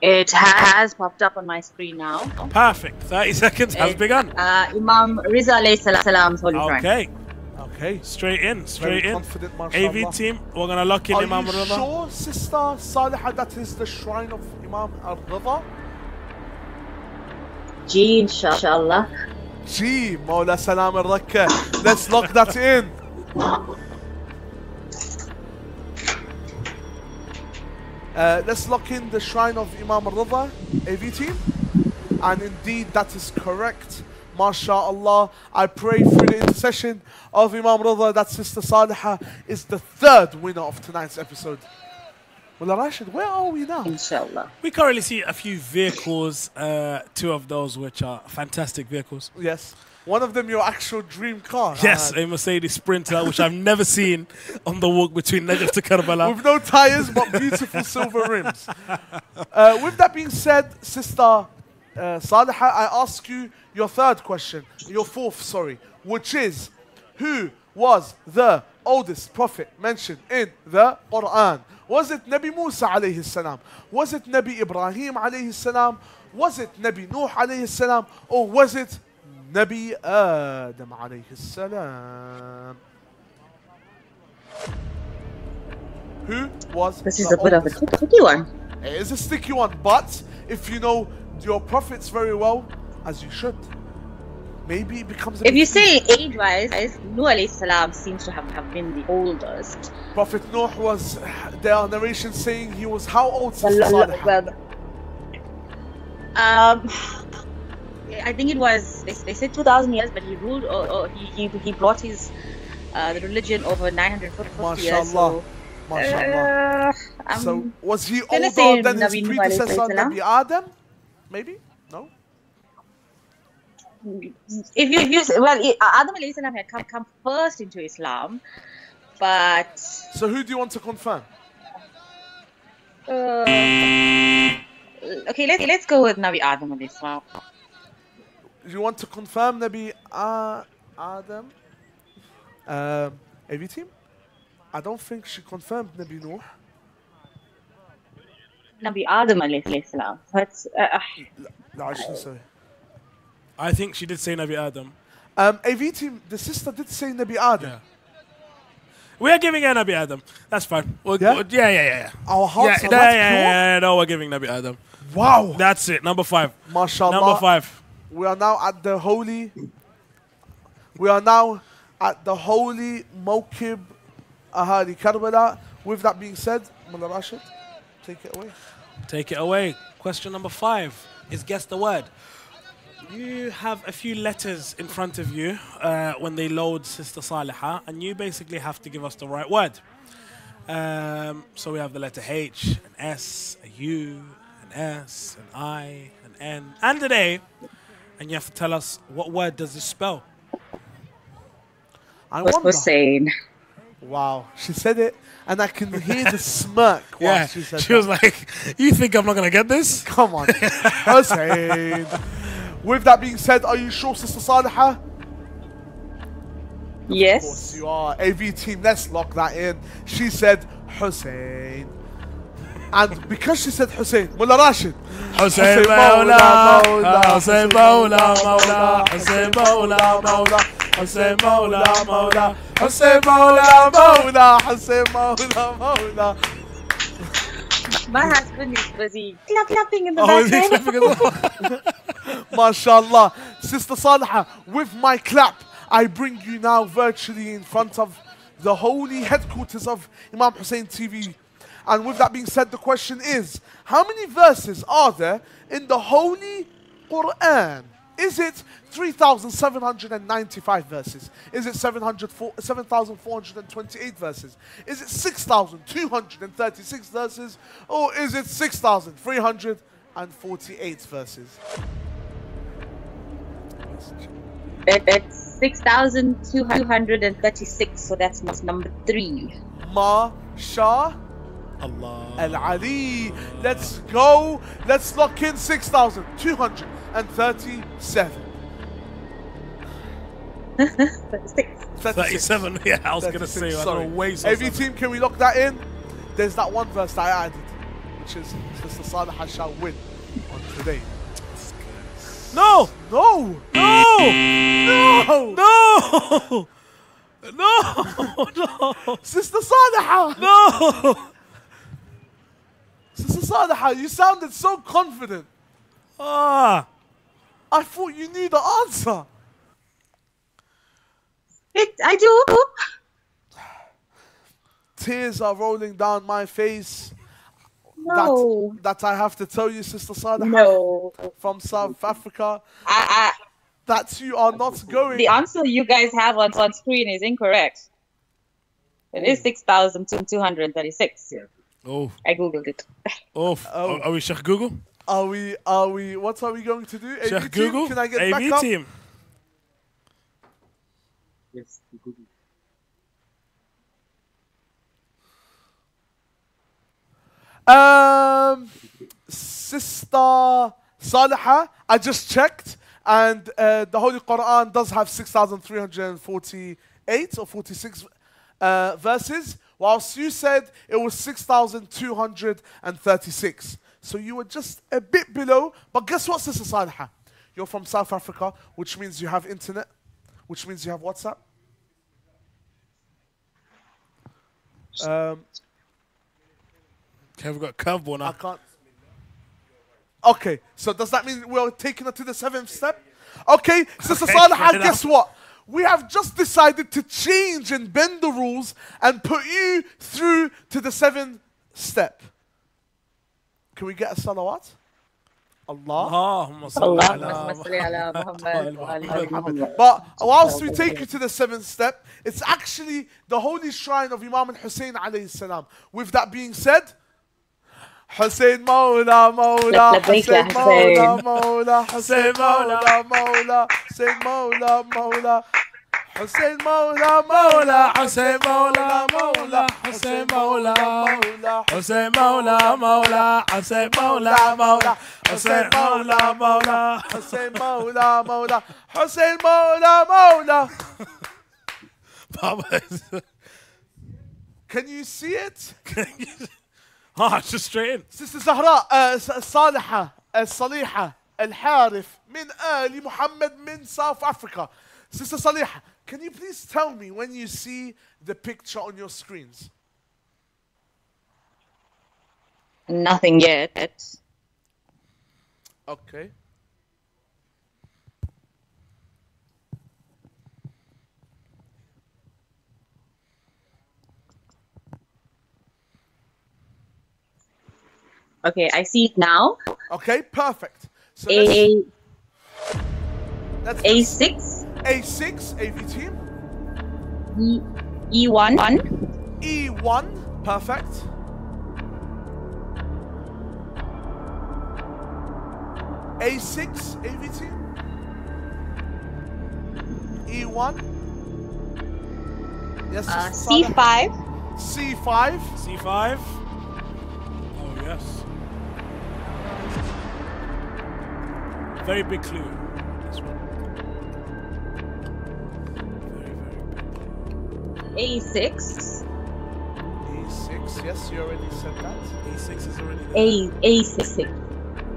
It has popped up on my screen now. Perfect. thirty seconds has it begun. Uh, Imam Ridha alayhi salam's holy shrine. Okay. Okay. Straight in. Straight Very in. Confident, A V team, we're going to lock in Are Imam Ridha. Are you sure, Sister Saliha, that is the shrine of Imam Al-Ridha? Gee, inshallah. Gee, Mawla Salam al-Rakka. Let's lock that in. Uh, let's lock in the shrine of Imam Ridha, A V team. And indeed, that is correct. MashaAllah, I pray through the intercession of Imam Ridha that Sister Saliha is the third winner of tonight's episode. Well, Rashid, where are we now? Inshallah. We currently see a few vehicles, uh, two of those which are fantastic vehicles. Yes. One of them, your actual dream car. Yes, a Mercedes Sprinter, which I've never seen on the walk between Najaf to Karbala. With no tires, but beautiful silver rims. Uh, with that being said, Sister uh, Saliha, I ask you your third question, your fourth, sorry, which is, who was the oldest prophet mentioned in the Quran? Was it Nabi Musa alayhi salam? Was it Nabi Ibrahim alayhi salam? Was it Nabi Nuh alayhi salam? Or was it Nabi Adam alayhi salam? Who was This is a bit of a sticky one. It is a sticky one, but if you know your prophets very well, as you should, maybe it becomes a If you say age-wise, Nuh alayhi salam seems to have, have been the oldest. Prophet Nuh was, there are narrations saying he was how old? Um... I think it was, they, they said two thousand years, but he ruled, or, or he, he, he brought his uh, the religion over nine hundred fifty years. So, mashallah. Uh, so, um, was he older than Nabi his predecessor, Nabi Adam? Maybe? No? If you, if you well, Adam alayhi salam had come, come first into Islam, but... So, who do you want to confirm? Uh, okay, let's, let's go with Nabi Adam on this one. You want to confirm Nabi uh, Adam? Uh, A V team? I don't think she confirmed Nabi Nuh. Nabi Adam alayhi salam. Uh, I think she did say Nabi Adam. Um, A V team, the sister did say Nabi Adam. Yeah. We are giving her Nabi Adam. That's fine. We're, yeah? We're, yeah, yeah, yeah. Our hearts yeah, are yeah, yeah, pure? Yeah, yeah, no, we're giving Nabi Adam. Wow. That's it. Number five. Mashallah. Number five. We are now at the holy, we are now at the holy Mawqib Ahali Karbala. With that being said, Mullah Rashid, take it away. Take it away. Question number five is guess the word. You have a few letters in front of you uh, when they load Sister Saliha, and you basically have to give us the right word. Um, so we have the letter H, an S, a U, an S, an I, an N, and an A. And you have to tell us, what word does this spell? I wonder. Hussein. Wow, she said it, and I can hear the smirk while yeah, she said it. She that. was like, you think I'm not going to get this? Come on, Hussein. With that being said, are you sure, Sister Saliha? Yes. Of course you are. A V team, let's lock that in. She said Hussein. And because she said Hussein, Mullah Rashid. Hussein Mawla, Mawla, Hussein Mawla, Mawla, Hussein Mawla, Mawla, Hussein Mawla, Mawla, Hussein Mawla, Mawla, Hussein Mawla, Mawla. My husband is busy clap clapping in the background. MashaAllah. Sister Saliha, with my clap, I bring you now virtually in front of the holy headquarters of Imam Hussein T V. And with that being said, the question is, how many verses are there in the Holy Quran? Is it three thousand seven hundred ninety-five verses? Is it seven thousand four hundred twenty-eight verses? Is it six thousand two hundred thirty-six verses? Or is it six thousand three hundred forty-eight verses? That, that's six thousand two hundred thirty-six, so that's number three. Ma-sha. Allah. Al-Ali. Let's go. Let's lock in six thousand two hundred thirty-seven. thirty-seven. Yeah, I was going to say. Sorry. Every something. Team, can we lock that in? There's that one verse that I added, which is Sister Saliha shall win on today. No! No! No! No! No! No! No! Sister Saliha! No! Sister Saliha, you sounded so confident. Ah, I thought you knew the answer. It, I do. Tears are rolling down my face. No. That, that I have to tell you, Sister Saliha. No. From South Africa. I, I, that you are not going. The answer you guys have on, on screen is incorrect. It is six thousand two hundred thirty-six. Yeah. Oh, I googled it. Oh, oh. Are we Sheikh Google? Are we? Are we? What are we going to do? Sheikh Google. Can I get A B back team. Up? Yes, Google. Um, Sister Saliha, I just checked, and uh, the Holy Quran does have six thousand three hundred forty-eight or forty-six uh, verses. Whilst you said it was six thousand two hundred thirty-six. So you were just a bit below. But guess what, Sister Saliha? You're from South Africa, which means you have internet, which means you have WhatsApp. Um, okay, we've got curveball now. I can't. Okay, so does that mean we're taking it to the seventh step? Okay, Sister Saliha, guess what? We have just decided to change and bend the rules and put you through to the seventh step. Can we get a salawat? Allah. But whilst we take you to the seventh step, it's actually the holy shrine of Imam Al-Hussein alayhi salam. With that being said, Hussein Mawla Mawla Hussein Mawla Mawla Hussein Mawla Mawla Hussein Mawla Mawla Hussein Mawla Mawla Hussein Mawla Mawla Hussein Mawla Mawla Hussein Mawla Mawla Hussein Mawla Mawla Hussein Mawla Mawla Hussein Mawla Mawla Hussein Mawla Mawla. Can you see it? Ah, it's just straight in. Sister Zahra, uh, Saliha, uh, Saliha, Al-Harif, Min Ali Muhammad, Min South Africa. Sister Saliha, can you please tell me when you see the picture on your screens? Nothing yet. Okay. Okay, I see it now. Okay, perfect. So A... Let's, let's A six. A six, A V team. E, E1. E one, perfect. A six, A V team. E one. Yes, uh, C five. C five. C five. Oh, yes. Very big clue. This one. Very, very big. A six. A six. A six, yes, you already said that. A six is already there. A, A six.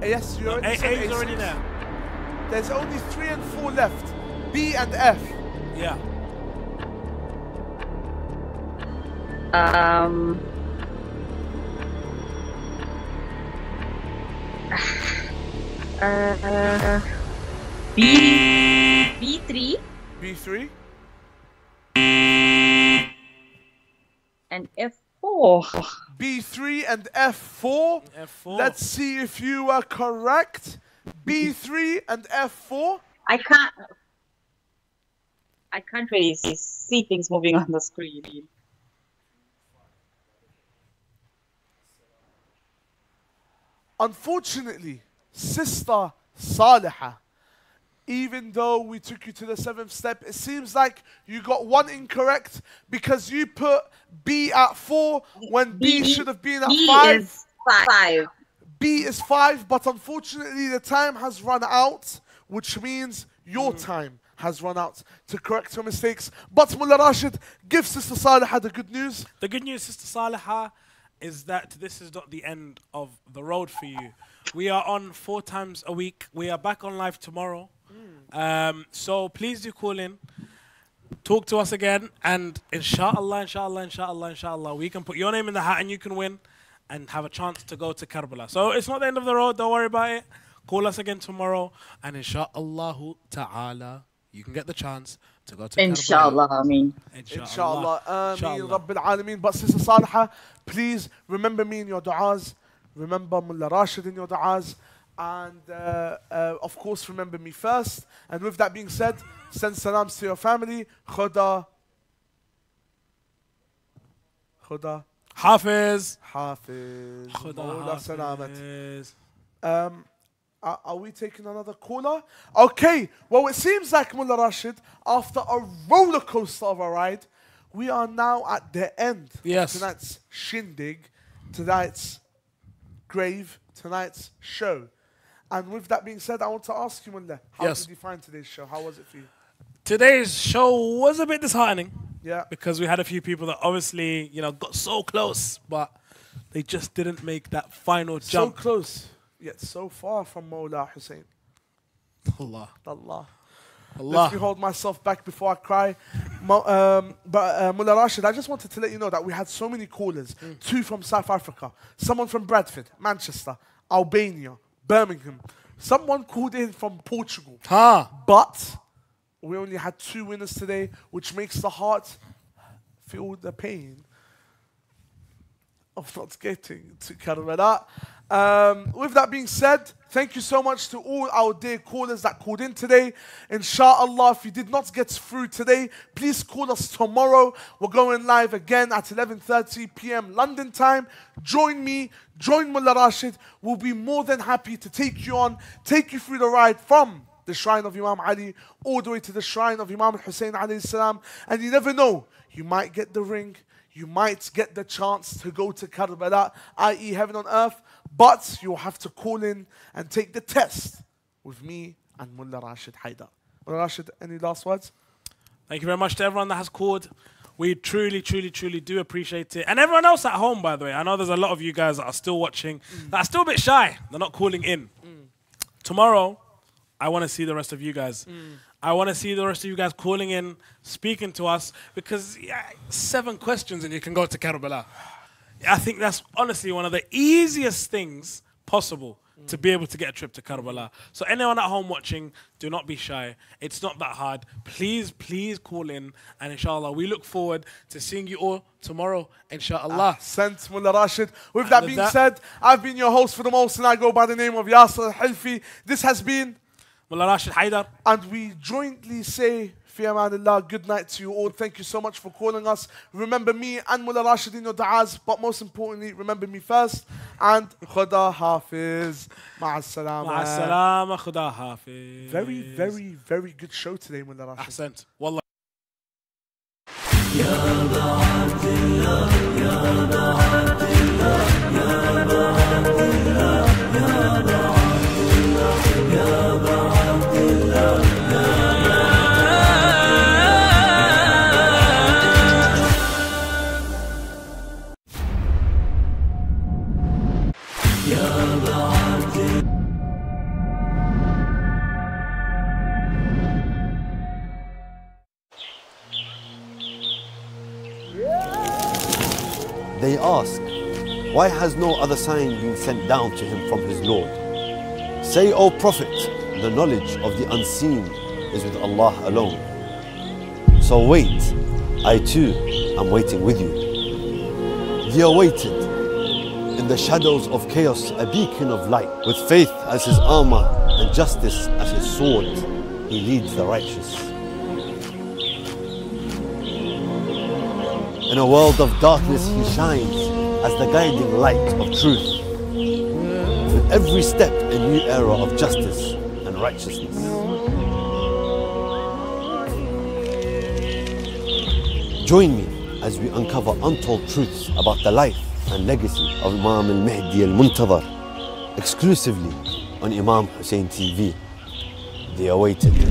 Yes, you already no, said A, A is A six. Already there. There's only three and four left. B and F. Yeah. Um... Uh, B, B three. B three. And F four. B three and F four. F four. Let's see if you are correct. B three and F four. I can't. I can't really see, see things moving on the screen. Unfortunately, Sister Saliha, even though we took you to the seventh step, it seems like you got one incorrect because you put B at four when B, B should have been at B five. Is five. B is five, but unfortunately the time has run out, which means your mm. time has run out to correct your mistakes. But Mullah Rashid, give Sister Saliha the good news. The good news, Sister Saliha, is that this is not the end of the road for you. We are on four times a week. We are back on live tomorrow. Mm. Um, so please do call in, talk to us again, and inshallah, inshallah, inshallah, inshallah, we can put your name in the hat and you can win and have a chance to go to Karbala. So it's not the end of the road. Don't worry about it. Call us again tomorrow, and inshallah ta'ala, you can get the chance to go to Inshallah, Karbala. Ameen. Inshallah, Ameen, Rabbil Alameen. But Sister Saliha, please remember me in your du'as. Remember Mullah Rashid in your du'as. And uh, uh, of course, remember me first. And with that being said, send salams to your family. Khuda. Khuda. Hafiz. Hafiz. Khuda. Um. Uh, are we taking another caller? Okay, well, it seems like Mullah Rashid, after a roller coaster of a ride, we are now at the end. Yes. Of tonight's shindig, tonight's grave, tonight's show. And with that being said, I want to ask you, Mullah, how yes. did you find today's show? How was it for you? Today's show was a bit disheartening. Yeah. Because we had a few people that obviously, you know, got so close, but they just didn't make that final jump. So close. Yet so far from Mawla Hussein. Allah. Allah. Allah. Let me hold myself back before I cry. um, but uh, Mullah Rashid, I just wanted to let you know that we had so many callers. Mm. Two from South Africa. Someone from Bradford, Manchester, Albania, Birmingham. Someone called in from Portugal. Ha. But we only had two winners today, which makes the heart feel the pain of not getting to Karbala. Um, with that being said, thank you so much to all our dear callers that called in today. Inshallah, if you did not get through today, please call us tomorrow. We're going live again at eleven thirty p m London time. Join me, join Mullah Rashid. We'll be more than happy to take you on, take you through the ride from the shrine of Imam Ali all the way to the shrine of Imam Hussein alayhi salam. And you never know, you might get the ring, you might get the chance to go to Karbala, that is heaven on earth. But you'll have to call in and take the test with me and Mullah Rashid Haidar. Mullah Rashid, any last words? Thank you very much to everyone that has called. We truly, truly, truly do appreciate it. And everyone else at home, by the way. I know there's a lot of you guys that are still watching, mm. that are still a bit shy. They're not calling in. Mm. Tomorrow, I want to see the rest of you guys. Mm. I want to see the rest of you guys calling in, speaking to us. Because yeah, seven questions and you can go to Karbala. I think that's honestly one of the easiest things possible mm. to be able to get a trip to Karbala. So anyone at home watching, do not be shy. It's not that hard. Please, please call in. And inshallah, we look forward to seeing you all tomorrow, inshallah. Ahsant, Mullah Rashid. With that being said, I've been your host for the most, and I go by the name of Yasser al Hilfi. This has been Mullah Rashid Haidar. And we jointly say, Fi amanillah, good night to you all. Thank you so much for calling us. Remember me and Mullah Rashid in your du'as, but most importantly, remember me first. And Khuda Hafiz. Ma'as-salama. Ma'as-salama, Khuda Hafiz. Very, very, very good show today, Mullah Rashid. Ahsant. Wallah. Ya Abdillah, Ya Abdillah, Ya Abdillah, Ya Abdillah, Ya Abdillah. They ask, why has no other sign been sent down to him from his Lord? Say, O Prophet, the knowledge of the unseen is with Allah alone. So wait, I too am waiting with you. He awaited in the shadows of chaos a beacon of light. With faith as his armor and justice as his sword, he leads the righteous. In a world of darkness, he shines as the guiding light of truth. With every step, a new era of justice and righteousness. Join me as we uncover untold truths about the life and legacy of Imam Al-Mahdi Al-Muntazar, exclusively on Imam Hussein T V. The Awaited.